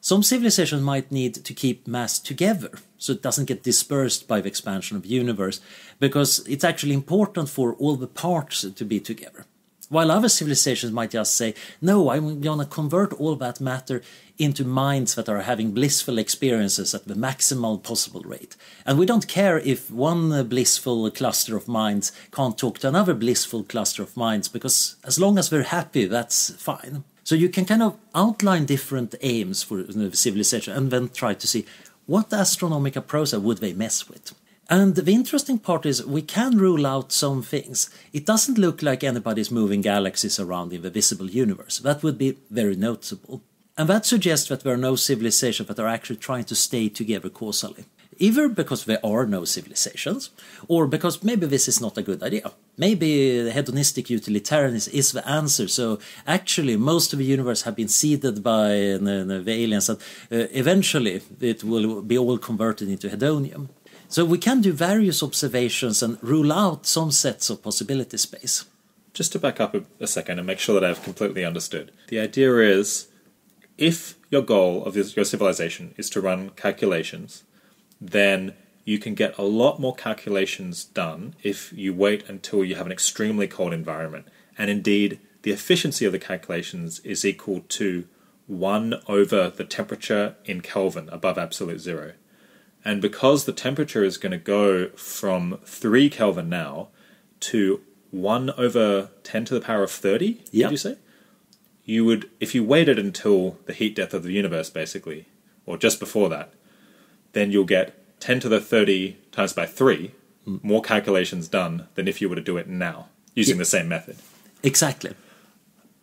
Some civilizations might need to keep mass together so it doesn't get dispersed by the expansion of the universe, because it's actually important for all the parts to be together. While other civilizations might just say, no, I'm going to convert all that matter into minds that are having blissful experiences at the maximal possible rate. And we don't care if one blissful cluster of minds can't talk to another blissful cluster of minds, because as long as we're happy, that's fine. So you can kind of outline different aims for the civilization and then try to see what astronomical process would they mess with. And the interesting part is we can rule out some things. It doesn't look like anybody's moving galaxies around in the visible universe. That would be very noticeable. And that suggests that there are no civilizations that are actually trying to stay together causally. Either because there are no civilizations, or because maybe this is not a good idea. Maybe hedonistic utilitarianism is the answer, so actually most of the universe have been seeded by the aliens, and eventually it will be all converted into hedonium. So we can do various observations and rule out some sets of possibility space. Just to back up a, a second and make sure that I've completely understood. The idea is, if your goal of your civilization is to run calculations, then you can get a lot more calculations done if you wait until you have an extremely cold environment. And indeed, the efficiency of the calculations is equal to one over the temperature in Kelvin above absolute zero. And because the temperature is going to go from three Kelvin now to one over ten to the power of thirty, yep. Did you say? You would, if you waited until the heat death of the universe, basically, or just before that, then you'll get ten to the thirty times by three mm. more calculations done than if you were to do it now, using yep. the same method. Exactly.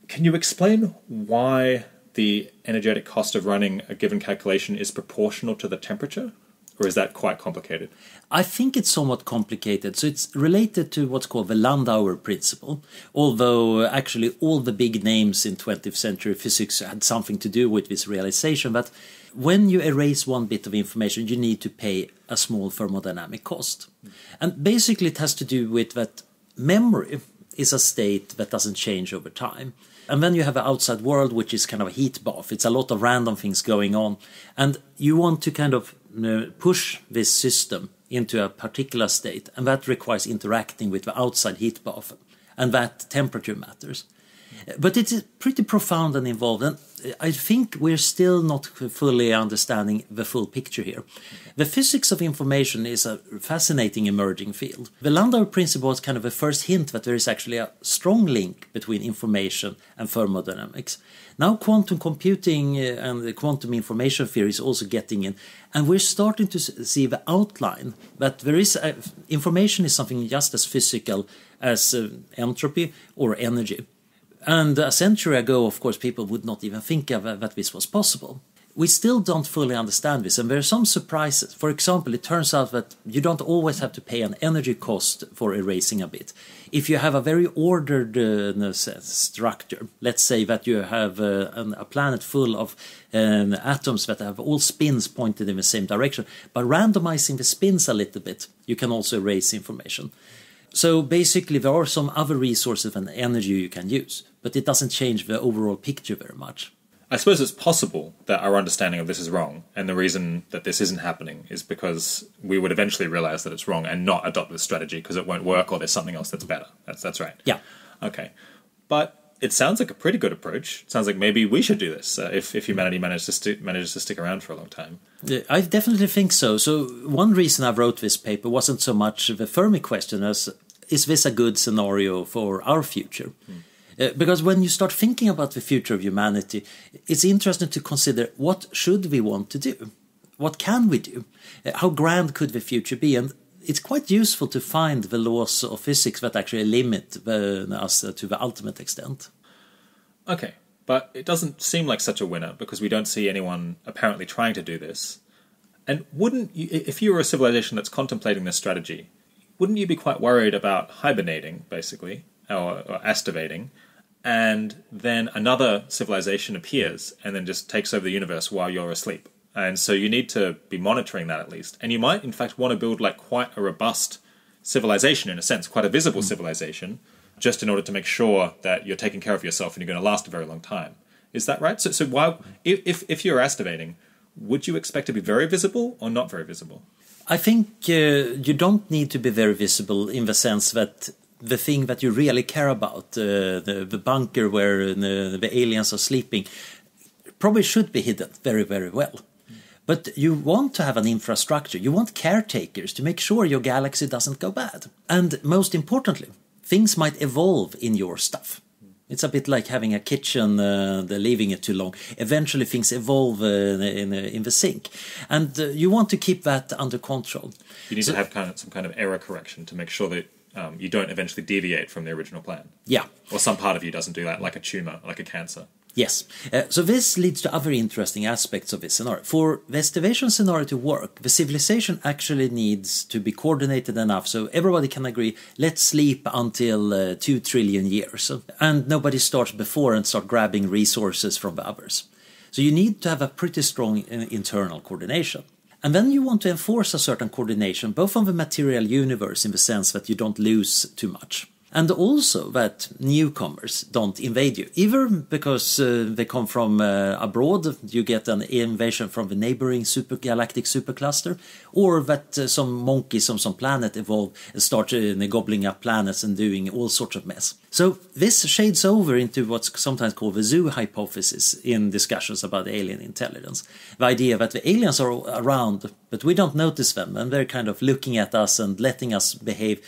Can you explain why the energetic cost of running a given calculation is proportional to the temperature? Or is that quite complicated? I think it's somewhat complicated. So it's related to what's called the Landauer Principle, although actually all the big names in twentieth century physics had something to do with this realization that when you erase one bit of information, you need to pay a small thermodynamic cost. Mm. And basically it has to do with that memory is a state that doesn't change over time. And then you have an outside world, which is kind of a heat bath. It's a lot of random things going on. And you want to kind of push this system into a particular state, and that requires interacting with the outside heat bath, and that temperature matters. But it's pretty profound and involved, and I think we're still not fully understanding the full picture here. The physics of information is a fascinating emerging field. The Landauer Principle was kind of the first hint that there is actually a strong link between information and thermodynamics. Now quantum computing and the quantum information theory is also getting in, and we're starting to see the outline that there is a, information is something just as physical as uh, entropy or energy. And a century ago, of course, people would not even think of, uh, that this was possible. We still don't fully understand this, and there are some surprises. For example, it turns out that you don't always have to pay an energy cost for erasing a bit. If you have a very ordered uh, structure, let's say that you have uh, an, a planet full of um, atoms that have all spins pointed in the same direction, by randomizing the spins a little bit, you can also erase information. So basically, there are some other resources and energy you can use, but it doesn't change the overall picture very much. I suppose it's possible that our understanding of this is wrong, and the reason that this isn't happening is because we would eventually realise that it's wrong and not adopt this strategy because it won't work or there's something else that's better. That's, that's right. Yeah. Okay. But it sounds like a pretty good approach. It sounds like maybe we should do this uh, if, if humanity manages to, manages to stick around for a long time. I definitely think so. So one reason I wrote this paper wasn't so much the Fermi question as, is this a good scenario for our future? Mm. Uh, because when you start thinking about the future of humanity, it's interesting to consider what should we want to do? What can we do? Uh, how grand could the future be? And it's quite useful to find the laws of physics that actually limit the, us uh, to the ultimate extent. Okay, but it doesn't seem like such a winner because we don't see anyone apparently trying to do this. And wouldn't you, if you were a civilization that's contemplating this strategy, wouldn't you be quite worried about hibernating, basically, or, or aestivating, and then another civilization appears and then just takes over the universe while you're asleep? And so you need to be monitoring that at least. And you might, in fact, want to build like quite a robust civilization, in a sense, quite a visible mm. civilization, just in order to make sure that you're taking care of yourself and you're going to last a very long time. Is that right? So, so why, if, if you're aestivating, would you expect to be very visible or not very visible? I think uh, you don't need to be very visible in the sense that the thing that you really care about, uh, the, the bunker where the, the aliens are sleeping, probably should be hidden very, very well. Mm. But you want to have an infrastructure. You want caretakers to make sure your galaxy doesn't go bad. And most importantly, things might evolve in your stuff. It's a bit like having a kitchen, uh, they're leaving it too long. Eventually things evolve uh, in, uh, in the sink. And uh, you want to keep that under control. You need so, to have kind of, some kind of error correction to make sure that um, you don't eventually deviate from the original plan. Yeah. Or some part of you doesn't do that, like a tumour, like a cancer. Yes. Uh, so this leads to other interesting aspects of this scenario. For the aestivation scenario to work, the civilization actually needs to be coordinated enough so everybody can agree, let's sleep until uh, two trillion years. And nobody starts before and start grabbing resources from the others. So you need to have a pretty strong internal coordination. And then you want to enforce a certain coordination, both on the material universe in the sense that you don't lose too much. And also that newcomers don't invade you, either because uh, they come from uh, abroad, you get an invasion from the neighboring super galactic supercluster, or that uh, some monkeys on some planet evolve and start uh, gobbling up planets and doing all sorts of mess. So this shades over into what's sometimes called the zoo hypothesis in discussions about alien intelligence. The idea that the aliens are around, but we don't notice them, and they're kind of looking at us and letting us behave.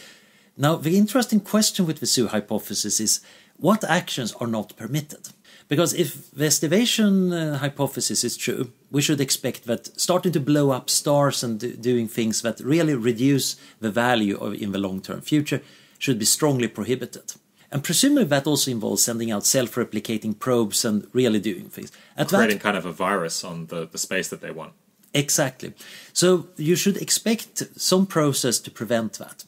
Now, the interesting question with the zoo hypothesis is what actions are not permitted? Because if the aestivation uh, hypothesis is true, we should expect that starting to blow up stars and do doing things that really reduce the value of in the long-term future should be strongly prohibited. And presumably that also involves sending out self-replicating probes and really doing things. At Creating that, kind of a virus on the, the space that they want. Exactly. So you should expect some process to prevent that.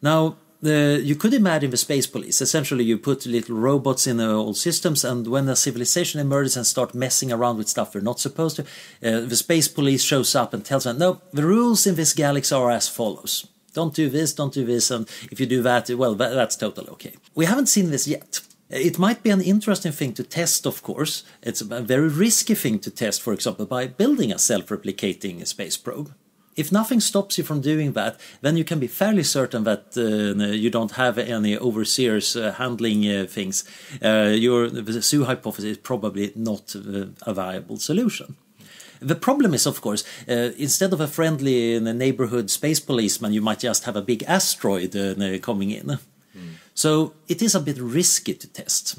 Now, Uh, you could imagine the space police. Essentially, you put little robots in uh, old systems, and when a civilization emerges and start messing around with stuff they're not supposed to, uh, the space police shows up and tells them, no, the rules in this galaxy are as follows. Don't do this, don't do this, and if you do that, well, that, that's totally okay. We haven't seen this yet. It might be an interesting thing to test, of course. It's a very risky thing to test, for example, by building a self-replicating space probe. If nothing stops you from doing that, then you can be fairly certain that uh, you don't have any overseers uh, handling uh, things. Uh, your the zoo hypothesis is probably not uh, a viable solution. The problem is, of course, uh, instead of a friendly in a neighborhood space policeman, you might just have a big asteroid uh, coming in. Mm. So it is a bit risky to test.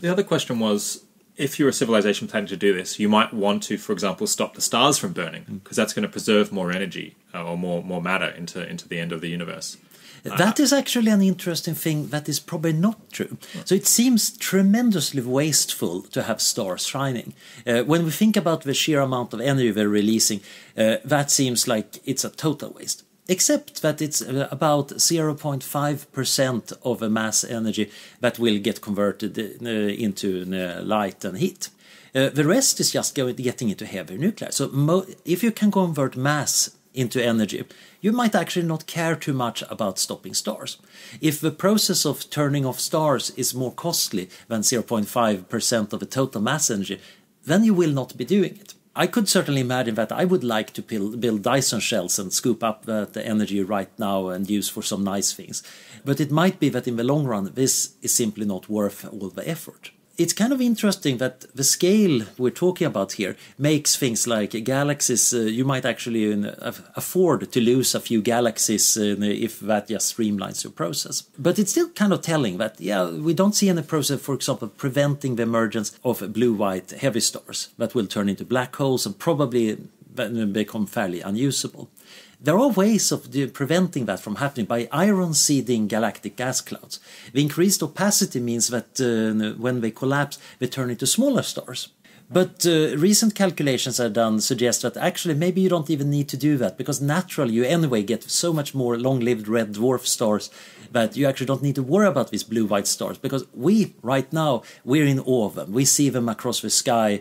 The other question was, if you're a civilization planning to do this, you might want to, for example, stop the stars from burning, because that's going to preserve more energy uh, or more, more matter into, into the end of the universe. Uh, that is actually an interesting thing that is probably not true. So it seems tremendously wasteful to have stars shining. Uh, when we think about the sheer amount of energy they're releasing, uh, that seems like it's a total waste. Except that it's about zero point five percent of the mass energy that will get converted into light and heat. Uh, the rest is just getting into heavier nuclei. So mo if you can convert mass into energy, you might actually not care too much about stopping stars. If the process of turning off stars is more costly than zero point five percent of the total mass energy, then you will not be doing it. I could certainly imagine that I would like to build Dyson shells and scoop up uh, the energy right now and use for some nice things. But it might be that in the long run, this is simply not worth all the effort. It's kind of interesting that the scale we're talking about here makes things like galaxies. Uh, you might actually uh, afford to lose a few galaxies uh, if that just streamlines your process. But it's still kind of telling that, yeah, we don't see any process, for example, preventing the emergence of blue-white heavy stars that will turn into black holes and probably become fairly unusable. There are ways of preventing that from happening by iron-seeding galactic gas clouds. The increased opacity means that uh, when they collapse, they turn into smaller stars. But uh, recent calculations are done suggest that actually maybe you don't even need to do that, because naturally you anyway get so much more long-lived red dwarf stars that you actually don't need to worry about these blue-white stars, because we, right now, we're in awe of them. We see them across the sky.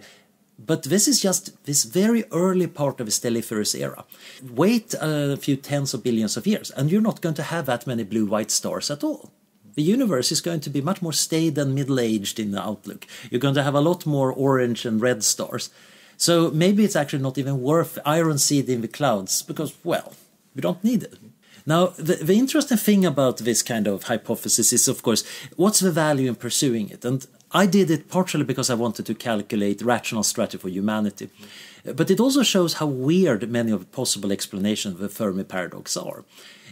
But this is just this very early part of the stelliferous era. Wait a few tens of billions of years, and you're not going to have that many blue-white stars at all. The universe is going to be much more staid and middle-aged in the outlook. You're going to have a lot more orange and red stars. So maybe it's actually not even worth iron seeding the clouds, because, well, we don't need it. Now, the, the interesting thing about this kind of hypothesis is, of course, what's the value in pursuing it? And I did it partially because I wanted to calculate rational strategy for humanity. But it also shows how weird many of the possible explanations of the Fermi paradox are.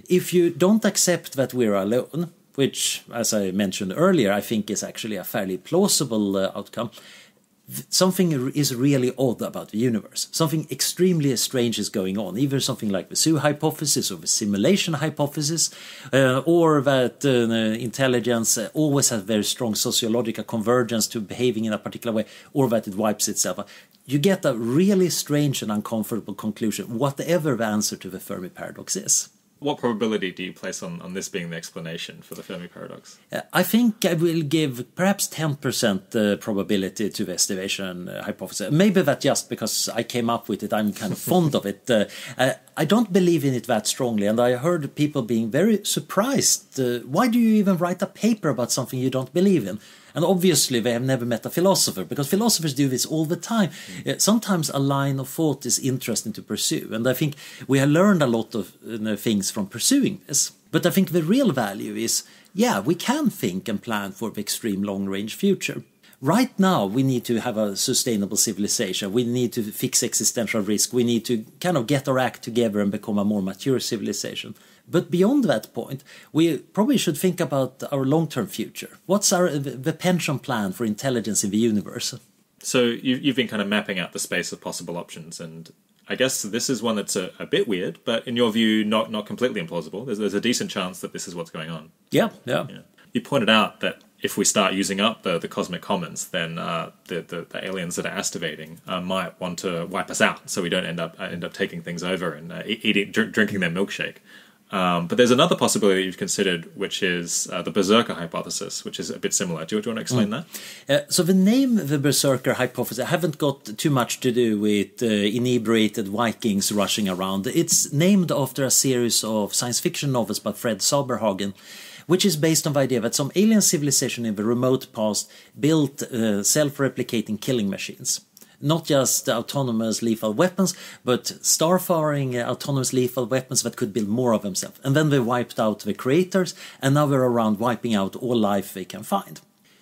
If you don't accept that we're alone, which, as I mentioned earlier, I think is actually a fairly plausible uh, outcome, something is really odd about the universe. Something extremely strange is going on, either something like the Zoo hypothesis or the simulation hypothesis, uh, or that uh, intelligence always has very strong sociological convergence to behaving in a particular way, or that it wipes itself out. You get a really strange and uncomfortable conclusion, whatever the answer to the Fermi paradox is. What probability do you place on, on this being the explanation for the Fermi paradox? Uh, I think I will give perhaps ten percent uh, probability to the aestivation uh, hypothesis. Maybe that just because I came up with it, I'm kind of fond of it. Uh, I, I don't believe in it that strongly, and I heard people being very surprised. Uh, why do you even write a paper about something you don't believe in? And obviously they have never met a philosopher, because philosophers do this all the time. Mm. Sometimes a line of thought is interesting to pursue, and I think we have learned a lot of you know, things from pursuing this. But I think the real value is, yeah, we can think and plan for the extreme long-range future. Right now, we need to have a sustainable civilization. We need to fix existential risk. We need to kind of get our act together and become a more mature civilization. But beyond that point, we probably should think about our long-term future. What's our the pension plan for intelligence in the universe? So you've been kind of mapping out the space of possible options, and I guess this is one that's a, a bit weird, but in your view, not, not completely implausible. There's, there's a decent chance that this is what's going on. Yeah, yeah. yeah. You pointed out that if we start using up the, the cosmic commons, then uh, the, the, the aliens that are aestivating uh, might want to wipe us out, so we don't end up uh, end up taking things over and uh, eating, drink, drinking their milkshake. Um, but there's another possibility that you've considered, which is uh, the Berserker Hypothesis, which is a bit similar. Do you, do you want to explain mm. that? Uh, so the name, the Berserker Hypothesis, haven't got too much to do with uh, inebriated Vikings rushing around. It's named after a series of science fiction novels by Fred Saberhagen, which is based on the idea that some alien civilization in the remote past built uh, self-replicating killing machines. Not just autonomous lethal weapons, but star-firing autonomous lethal weapons that could build more of themselves. And then they wiped out the creators, and now they're around wiping out all life they can find.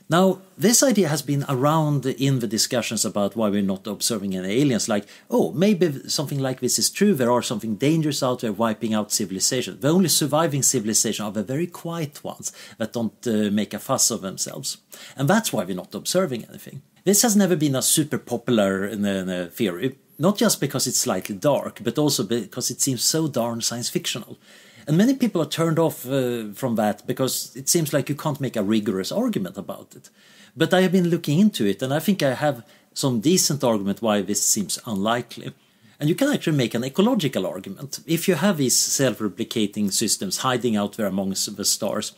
Now, this idea has been around in the discussions about why we're not observing any aliens, like, oh, maybe something like this is true, there are something dangerous out there wiping out civilization. The only surviving civilization are the very quiet ones that don't uh, make a fuss of themselves. And that's why we're not observing anything. This has never been a super popular uh, theory, not just because it's slightly dark, but also because it seems so darn science fictional. And many people are turned off uh, from that because it seems like you can't make a rigorous argument about it. But I have been looking into it, and I think I have some decent argument why this seems unlikely. And you can actually make an ecological argument. If you have these self-replicating systems hiding out there amongst the stars,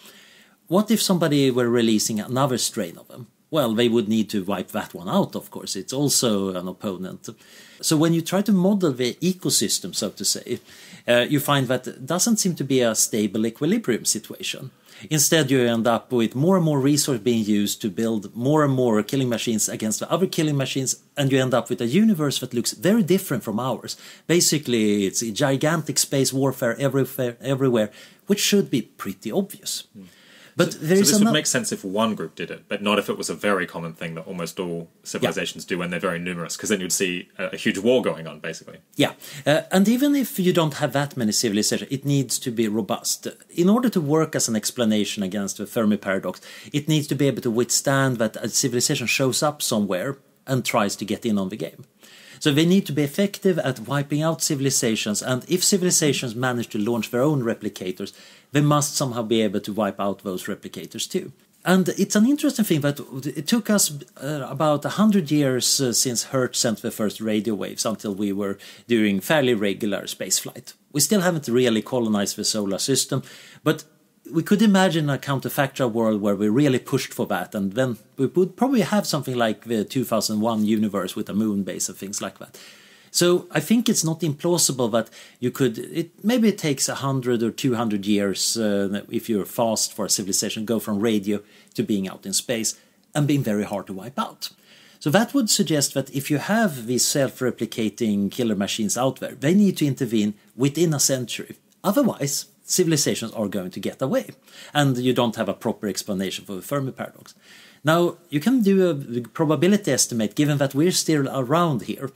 what if somebody were releasing another strain of them? Well, they would need to wipe that one out, of course. It's also an opponent. So when you try to model the ecosystem, so to say, uh, you find that it doesn't seem to be a stable equilibrium situation. Instead, you end up with more and more resource being used to build more and more killing machines against the other killing machines, and you end up with a universe that looks very different from ours. Basically, it's a gigantic space warfare everywhere, everywhere, which should be pretty obvious. Mm. But so, there is so this another... would make sense if one group did it, but not if it was a very common thing that almost all civilizations yeah. do when they're very numerous, because then you'd see a, a huge war going on, basically. Yeah, uh, and even if you don't have that many civilizations, it needs to be robust. In order to work as an explanation against the Fermi paradox, it needs to be able to withstand that a civilization shows up somewhere and tries to get in on the game. So they need to be effective at wiping out civilizations, and if civilizations manage to launch their own replicators, they must somehow be able to wipe out those replicators too. And it's an interesting thing that it took us uh, about one hundred years uh, since Hertz sent the first radio waves until we were doing fairly regular spaceflight. We still haven't really colonized the solar system, but we could imagine a counterfactual world where we really pushed for that, and then we would probably have something like the two thousand one universe with a moon base and things like that. So I think it's not implausible that you could, it, maybe it takes one hundred or two hundred years uh, if you're fast for a civilization, go from radio to being out in space and being very hard to wipe out. So that would suggest that if you have these self-replicating killer machines out there, they need to intervene within a century. Otherwise, civilizations are going to get away, and you don't have a proper explanation for the Fermi paradox. Now, you can do a probability estimate given that we're still around here,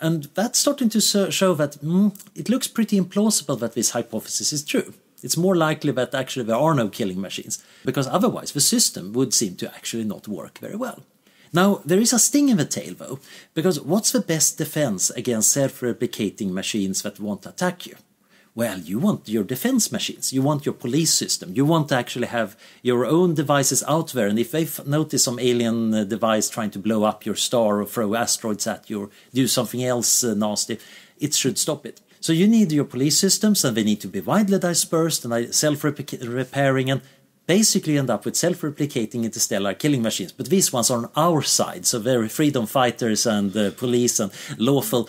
and that's starting to show that mm, it looks pretty implausible that this hypothesis is true. It's more likely that actually there are no killing machines, because otherwise the system would seem to actually not work very well. Now, there is a sting in the tail, though, because what's the best defense against self-replicating machines that want to attack you? Well, you want your defense machines, you want your police system, you want to actually have your own devices out there, and if they notice some alien device trying to blow up your star or throw asteroids at you or do something else nasty, it should stop it. So you need your police systems, and they need to be widely dispersed and self-repairing, and basically end up with self-replicating interstellar killing machines. But these ones are on our side, so they're freedom fighters and uh, police and lawful.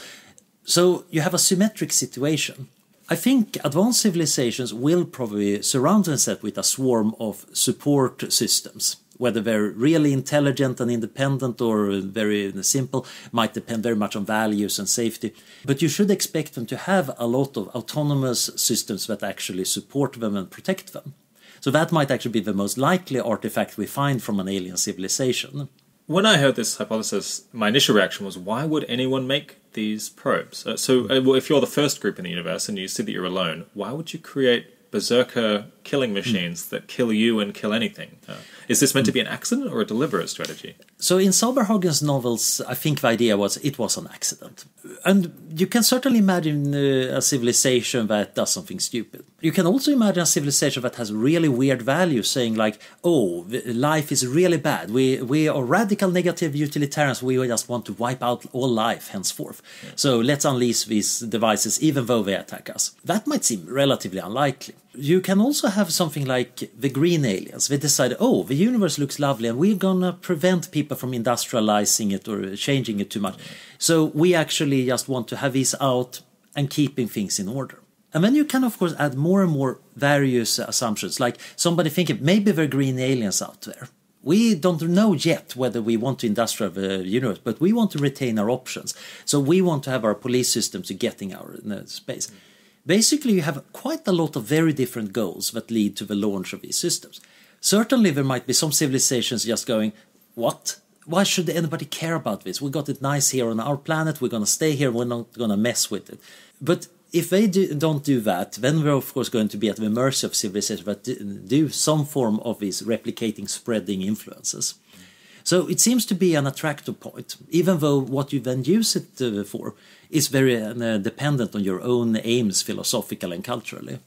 So you have a symmetric situation. I think advanced civilizations will probably surround themselves with a swarm of support systems. Whether they're really intelligent and independent or very simple might depend very much on values and safety. But you should expect them to have a lot of autonomous systems that actually support them and protect them. So that might actually be the most likely artifact we find from an alien civilization. When I heard this hypothesis, my initial reaction was, why would anyone make these probes? Uh, so uh, well, if you're the first group in the universe and you see that you're alone, why would you create berserker killing machines mm. that kill you and kill anything? Uh, is this meant mm. to be an accident or a deliberate strategy? So in Saberhagen's novels, I think the idea was it was an accident. And you can certainly imagine uh, a civilization that does something stupid. You can also imagine a civilization that has really weird values, saying like, oh, life is really bad. We, we are radical negative utilitarians. We just want to wipe out all life henceforth. Yeah. So let's unleash these devices even though they attack us. That might seem relatively unlikely. You can also have something like the green aliens. They decide, oh, the universe looks lovely and we're gonna prevent people from industrializing it or changing it too much. So we actually just want to have these out and keeping things in order. And then you can, of course, add more and more various assumptions, like somebody thinking maybe there are green aliens out there. We don't know yet whether we want to industrialize the universe, but we want to retain our options. So we want to have our police systems to getting our uh, space. Mm. Basically, you have quite a lot of very different goals that lead to the launch of these systems. Certainly, there might be some civilizations just going, what? Why should anybody care about this? We got it nice here on our planet. We're going to stay here. We're not going to mess with it. But if they do, don't do that, then we're, of course, going to be at the mercy of civilizations that do some form of these replicating, spreading influences. So it seems to be an attractive point, even though what you then use it uh, for is very uh, dependent on your own aims, philosophical and culturally.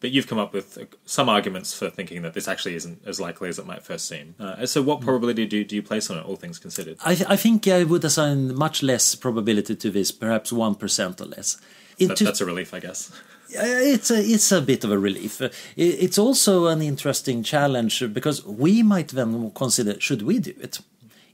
But you've come up with uh, some arguments for thinking that this actually isn't as likely as it might first seem. Uh, so what probability do, do you place on it, all things considered? I, th I think I would assign much less probability to this, perhaps one percent or less. That, that's a relief, I guess. It's a, it's a bit of a relief. It's also an interesting challenge because we might then consider, should we do it?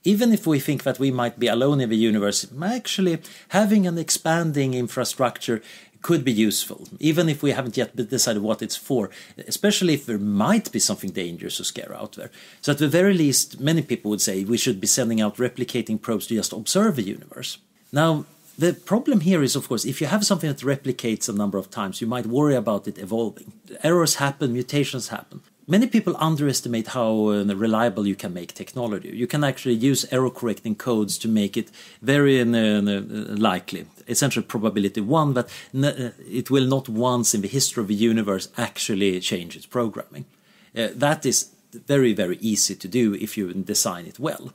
Even if we think that we might be alone in the universe, actually having an expanding infrastructure could be useful, even if we haven't yet decided what it's for, especially if there might be something dangerous or scary out there. So at the very least, many people would say we should be sending out replicating probes to just observe the universe. Now, the problem here is, of course, if you have something that replicates a number of times, you might worry about it evolving. Errors happen, mutations happen. Many people underestimate how uh, reliable you can make technology. You can actually use error-correcting codes to make it very uh, likely. Essential probability one, that it will not once in the history of the universe actually change its programming. Uh, that is very, very easy to do if you design it well.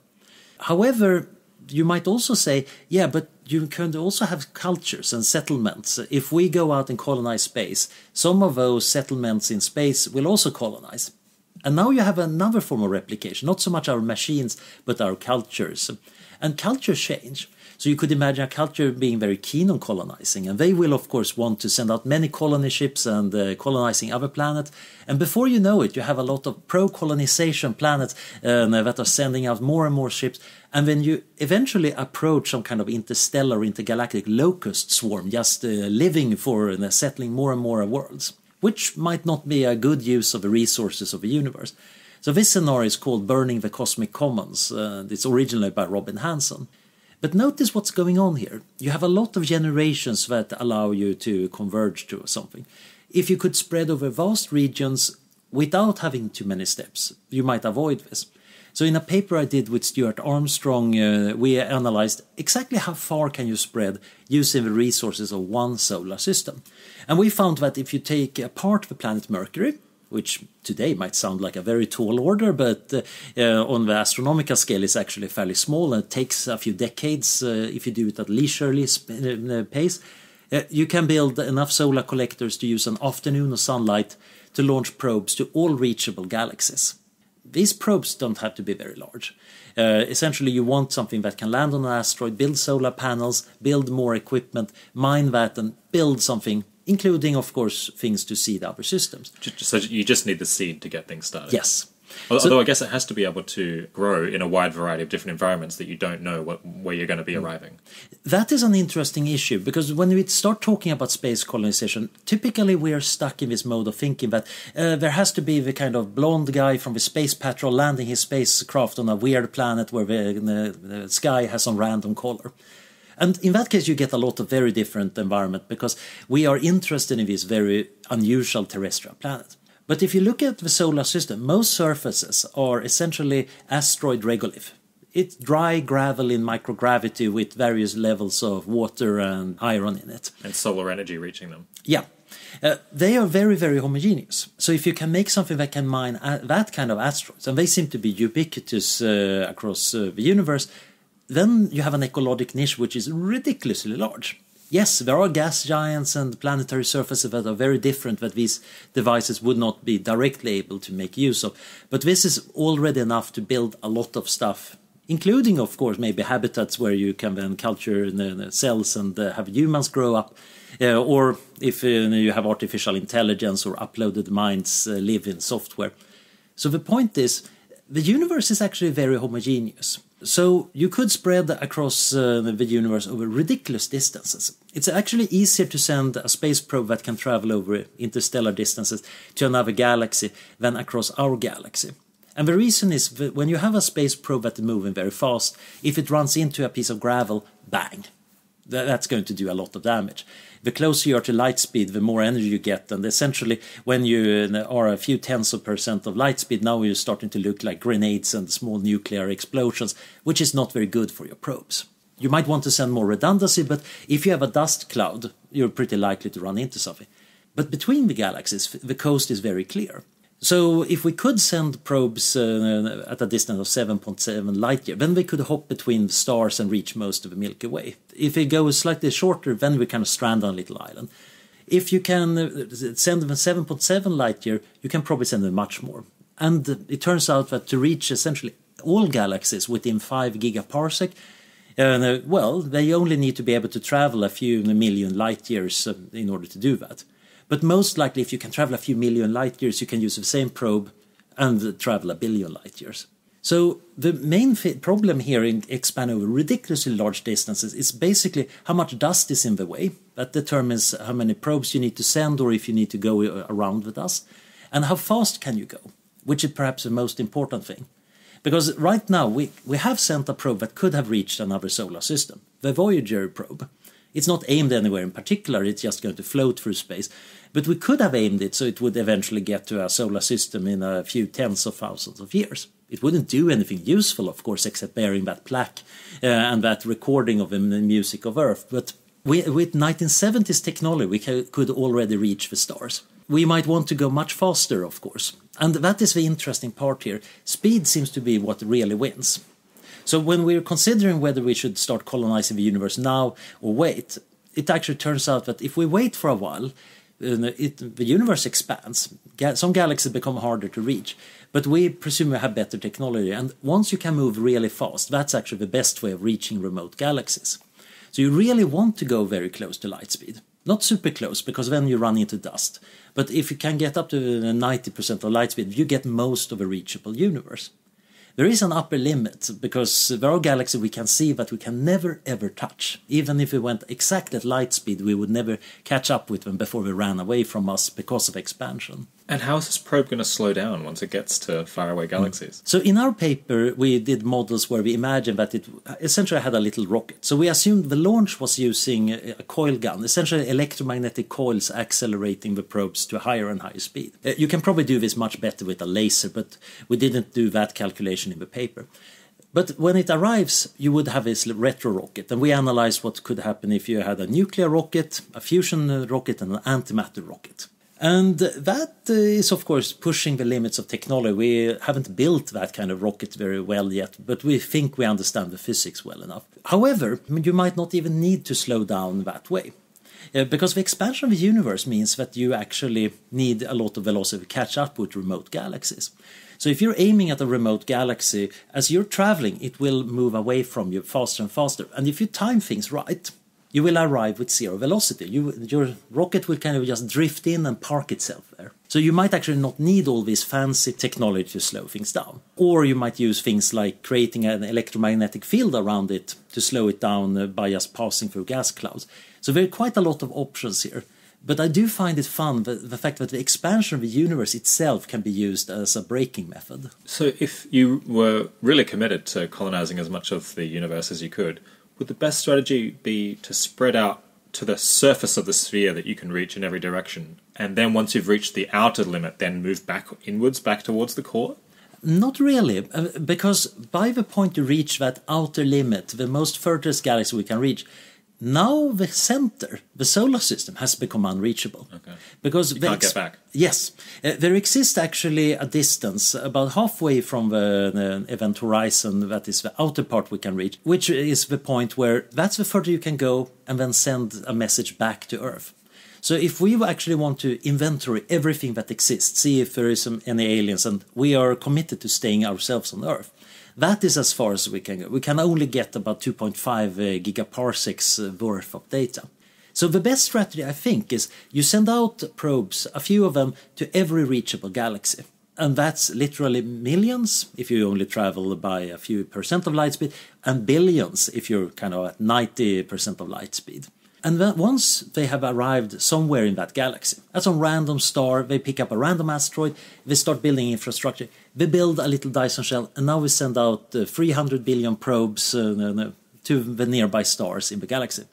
However, you might also say, yeah, but you can also have cultures and settlements. If we go out and colonize space, some of those settlements in space will also colonize. And now you have another form of replication, not so much our machines, but our cultures. And cultures change. So you could imagine a culture being very keen on colonizing, and they will, of course, want to send out many colony ships and uh, colonizing other planets. And before you know it, you have a lot of pro-colonization planets uh, that are sending out more and more ships. And when you eventually approach some kind of interstellar, intergalactic locust swarm, just uh, living for and uh, settling more and more worlds, which might not be a good use of the resources of the universe. So this scenario is called Burning the Cosmic Commons. Uh, it's originally by Robin Hanson. But notice what's going on here. You have a lot of generations that allow you to converge to something. If you could spread over vast regions without having too many steps, you might avoid this. So in a paper I did with Stuart Armstrong, uh, we analyzed exactly how far can you spread using the resources of one solar system. And we found that if you take apart the planet Mercury, which today might sound like a very tall order, but uh, uh, on the astronomical scale is actually fairly small and it takes a few decades uh, if you do it at leisurely pace, uh, you can build enough solar collectors to use an afternoon of sunlight to launch probes to all reachable galaxies. These probes don't have to be very large. Uh, essentially, you want something that can land on an asteroid, build solar panels, build more equipment, mine that, and build something, including, of course, things to seed other systems. So you just need the seed to get things started? Yes. Although so, I guess it has to be able to grow in a wide variety of different environments that you don't know what, where you're going to be arriving. That is an interesting issue, because when we start talking about space colonization, typically we are stuck in this mode of thinking that uh, there has to be the kind of blonde guy from the space patrol landing his spacecraft on a weird planet where the, uh, the sky has some random color. And in that case, you get a lot of very different environment, because we are interested in this very unusual terrestrial planet. But if you look at the solar system, most surfaces are essentially asteroid regolith. It's dry gravel in microgravity with various levels of water and iron in it. And solar energy reaching them. Yeah. Uh, they are very, very homogeneous. So if you can make something that can mine that kind of asteroids, and they seem to be ubiquitous uh, across uh, the universe, then you have an ecologic niche which is ridiculously large. Yes, there are gas giants and planetary surfaces that are very different that these devices would not be directly able to make use of. But this is already enough to build a lot of stuff, including, of course, maybe habitats where you can then culture cells and have humans grow up. Uh, or if uh, you have artificial intelligence or uploaded minds uh, live in software. So the point is, the universe is actually very homogeneous. So you could spread across uh, the universe over ridiculous distances. It's actually easier to send a space probe that can travel over interstellar distances to another galaxy than across our galaxy. And the reason is that when you have a space probe that's moving very fast, if it runs into a piece of gravel, bang! That's going to do a lot of damage. The closer you are to light speed, the more energy you get. And essentially, when you are a few tenths of percent of light speed, now you're starting to look like grenades and small nuclear explosions, which is not very good for your probes. You might want to send more redundancy, but if you have a dust cloud, you're pretty likely to run into something. But between the galaxies, the coast is very clear. So if we could send probes uh, at a distance of seven point seven light year, then we could hop between the stars and reach most of the Milky Way. If it goes slightly shorter, then we kind of strand on a little island. If you can send them seven point seven light year, you can probably send them much more. And it turns out that to reach essentially all galaxies within five gigaparsec, uh, well, they only need to be able to travel a few million light years uh, in order to do that. But most likely, if you can travel a few million light years, you can use the same probe and travel a billion light years. So the main problem here in expanding over ridiculously large distances is basically how much dust is in the way. That determines how many probes you need to send or if you need to go around the dust. And how fast can you go, which is perhaps the most important thing. Because right now, we, we have sent a probe that could have reached another solar system, the Voyager probe. It's not aimed anywhere in particular, it's just going to float through space. But we could have aimed it so it would eventually get to our solar system in a few tens of thousands of years. It wouldn't do anything useful, of course, except bearing that plaque uh, and that recording of the music of Earth. But we, with nineteen seventies technology, we could already reach the stars. We might want to go much faster, of course. And that is the interesting part here. Speed seems to be what really wins. So when we're considering whether we should start colonizing the universe now or wait, it actually turns out that if we wait for a while, it, the universe expands. Some galaxies become harder to reach, but we presume we have better technology. And once you can move really fast, that's actually the best way of reaching remote galaxies. So you really want to go very close to light speed. Not super close, because then you run into dust. But if you can get up to ninety percent of light speed, you get most of a reachable universe. there is an upper limit, because there are galaxies we can see that we can never ever touch. Even if we went exact at light speed, we would never catch up with them before they ran away from us because of expansion. And how is this probe going to slow down once it gets to faraway galaxies? Mm. So in our paper, we did models where we imagined that it essentially had a little rocket. So we assumed the launch was using a coil gun, essentially electromagnetic coils accelerating the probes to higher and higher speed. You can probably do this much better with a laser, but we didn't do that calculation in the paper. But when it arrives, you would have this retro rocket, and we analyzed what could happen if you had a nuclear rocket, a fusion rocket, and an antimatter rocket. And that is, of course, pushing the limits of technology. We haven't built that kind of rocket very well yet, but we think we understand the physics well enough. However, you might not even need to slow down that way, because the expansion of the universe means that you actually need a lot of velocity to catch up with remote galaxies. So if you're aiming at a remote galaxy, as you're traveling, it will move away from you faster and faster. And if you time things right, you will arrive with zero velocity. You, your rocket will kind of just drift in and park itself there. So you might actually not need all this fancy technology to slow things down. Or you might use things like creating an electromagnetic field around it to slow it down by just passing through gas clouds. So there are quite a lot of options here. But I do find it fun, the, the fact that the expansion of the universe itself can be used as a braking method. So if you were really committed to colonizing as much of the universe as you could, would the best strategy be to spread out to the surface of the sphere that you can reach in every direction, and then once you've reached the outer limit, then move back inwards, back towards the core? Not really, because by the point you reach that outer limit, the most furthest galaxy we can reach, now the center, the solar system, has become unreachable. Okay. Because you can't get back. Yes. Uh, there exists actually a distance about halfway from the, the event horizon, that is the outer part we can reach, which is the point where that's the further you can go and then send a message back to Earth. So if we actually want to inventory everything that exists, see if there is some, any aliens, and we are committed to staying ourselves on Earth, that is as far as we can go. We can only get about two point five uh, gigaparsecs uh, worth of data. So the best strategy, I think, is you send out probes, a few of them, to every reachable galaxy. And that's literally millions if you only travel by a few percent of light speed, and billions if you're kind of at ninety percent of light speed. And then once they have arrived somewhere in that galaxy, at some random star, they pick up a random asteroid, they start building infrastructure, they build a little Dyson shell, and now we send out uh, three hundred billion probes uh, to the nearby stars in the galaxy.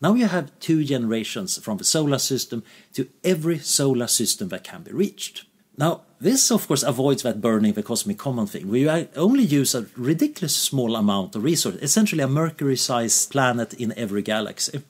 Now you have two generations from the solar system to every solar system that can be reached. Now, this, of course, avoids that burning the cosmic common thing. We only use a ridiculous small amount of resource, essentially a Mercury-sized planet in every galaxy.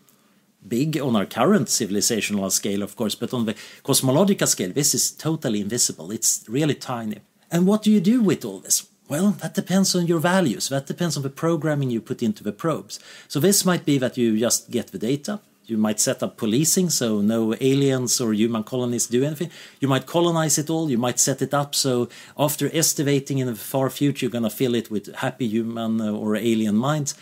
Big on our current civilizational scale, of course, but on the cosmological scale, this is totally invisible. It's really tiny. And what do you do with all this? Well, that depends on your values. That depends on the programming you put into the probes. So this might be that you just get the data. You might set up policing, so no aliens or human colonists do anything. You might colonize it all. You might set it up so after estivating in the far future, you're going to fill it with happy human or alien minds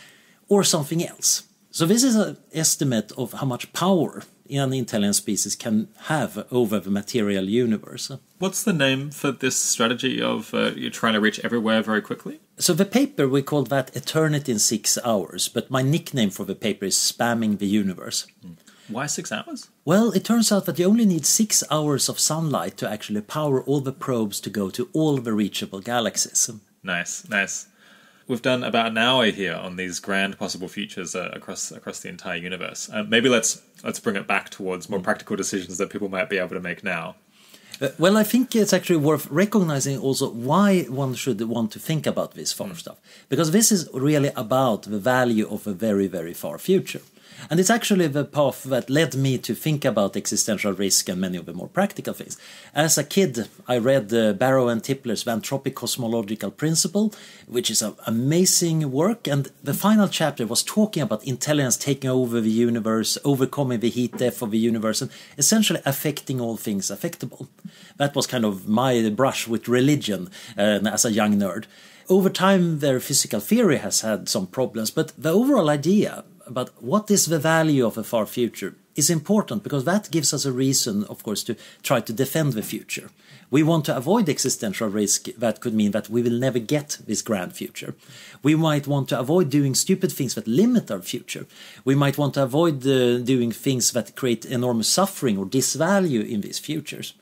or something else. So this is an estimate of how much power an intelligent species can have over the material universe. What's the name for this strategy of uh, you're trying to reach everywhere very quickly? So the paper, we called that Eternity in Six Hours, but my nickname for the paper is Spamming the Universe. Why six hours? Well, it turns out that you only need six hours of sunlight to actually power all the probes to go to all the reachable galaxies. Nice, nice. We've done about an hour here on these grand possible futures uh, across across the entire universe. Um, maybe let's let's bring it back towards more practical decisions that people might be able to make now. Uh, well, I think it's actually worth recognizing also why one should want to think about this far mm. stuff, because this is really about the value of a very, very far future. And it's actually the path that led me to think about existential risk and many of the more practical things. As a kid, I read uh, Barrow and Tipler's Anthropic Cosmological Principle, which is an amazing work. And the final chapter was talking about intelligence taking over the universe, overcoming the heat death of the universe, and essentially affecting all things affectable. That was kind of my brush with religion uh, as a young nerd. Over time, their physical theory has had some problems, but the overall idea about what is the value of a far future is important because that gives us a reason, of course, to try to defend the future. We want to avoid existential risk that could mean that we will never get this grand future. We might want to avoid doing stupid things that limit our future. We might want to avoid uh, doing things that create enormous suffering or disvalue in these futures.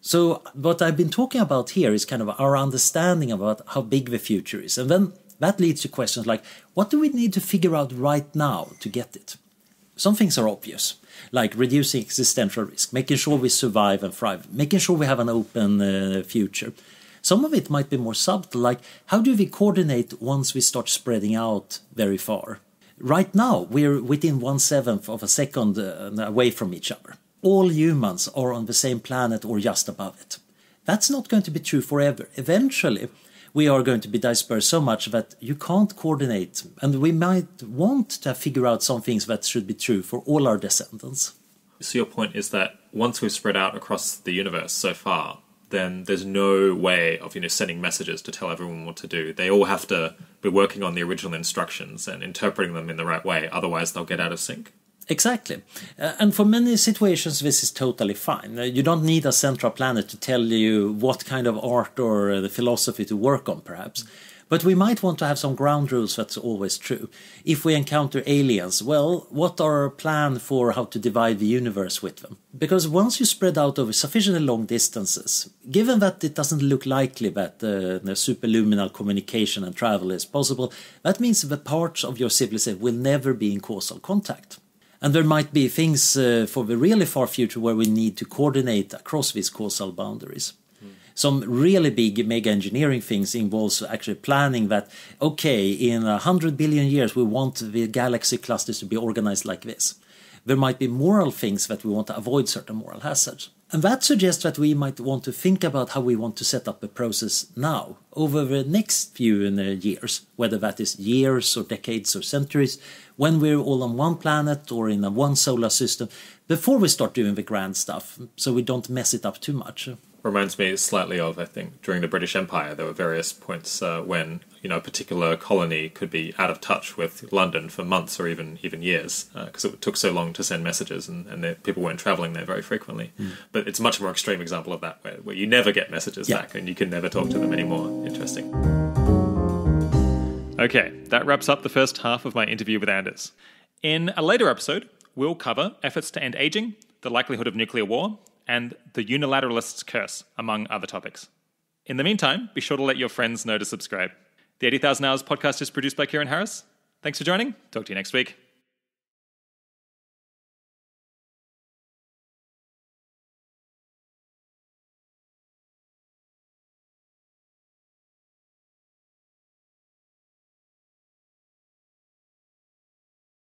So what I've been talking about here is kind of our understanding about how big the future is. And then that leads to questions like, what do we need to figure out right now to get it? Some things are obvious, like reducing existential risk, making sure we survive and thrive, making sure we have an open uh, future. Some of it might be more subtle, like how do we coordinate once we start spreading out very far? Right now, we're within one-seventh of a second uh, away from each other. All humans are on the same planet or just above it. That's not going to be true forever. Eventually, we are going to be dispersed so much that you can't coordinate, and we might want to figure out some things that should be true for all our descendants. So your point is that once we've spread out across the universe so far, then there's no way of, you know, sending messages to tell everyone what to do. They all have to be working on the original instructions and interpreting them in the right way, otherwise they'll get out of sync. Exactly. Uh, and for many situations, this is totally fine. Uh, you don't need a central planet to tell you what kind of art or uh, the philosophy to work on, perhaps. But we might want to have some ground rules that's always true. If we encounter aliens, well, what are our plan for how to divide the universe with them? Because once you spread out over sufficiently long distances, given that it doesn't look likely that uh, the superluminal communication and travel is possible, that means the parts of your civilization will never be in causal contact. And there might be things uh, for the really far future where we need to coordinate across these causal boundaries. Mm. Some really big mega engineering things involves actually planning that, okay, in one hundred billion years we want the galaxy clusters to be organized like this. There might be moral things that we want to avoid certain moral hazards. And that suggests that we might want to think about how we want to set up the process now, over the next few years, whether that is years or decades or centuries, when we're all on one planet or in a one solar system, before we start doing the grand stuff, so we don't mess it up too much. Reminds me slightly of, I think, during the British Empire, there were various points uh, when, you know, a particular colony could be out of touch with London for months or even even years, because uh, it took so long to send messages and, and the, people weren't travelling there very frequently. Mm. But it's a much more extreme example of that, where, where you never get messages yeah. back and you can never talk to them anymore. Interesting. Okay, that wraps up the first half of my interview with Anders. In a later episode, we'll cover efforts to end ageing, the likelihood of nuclear war, and the unilateralist's curse, among other topics. In the meantime, be sure to let your friends know to subscribe. The eighty thousand hours podcast is produced by Kieran Harris. Thanks for joining. Talk to you next week.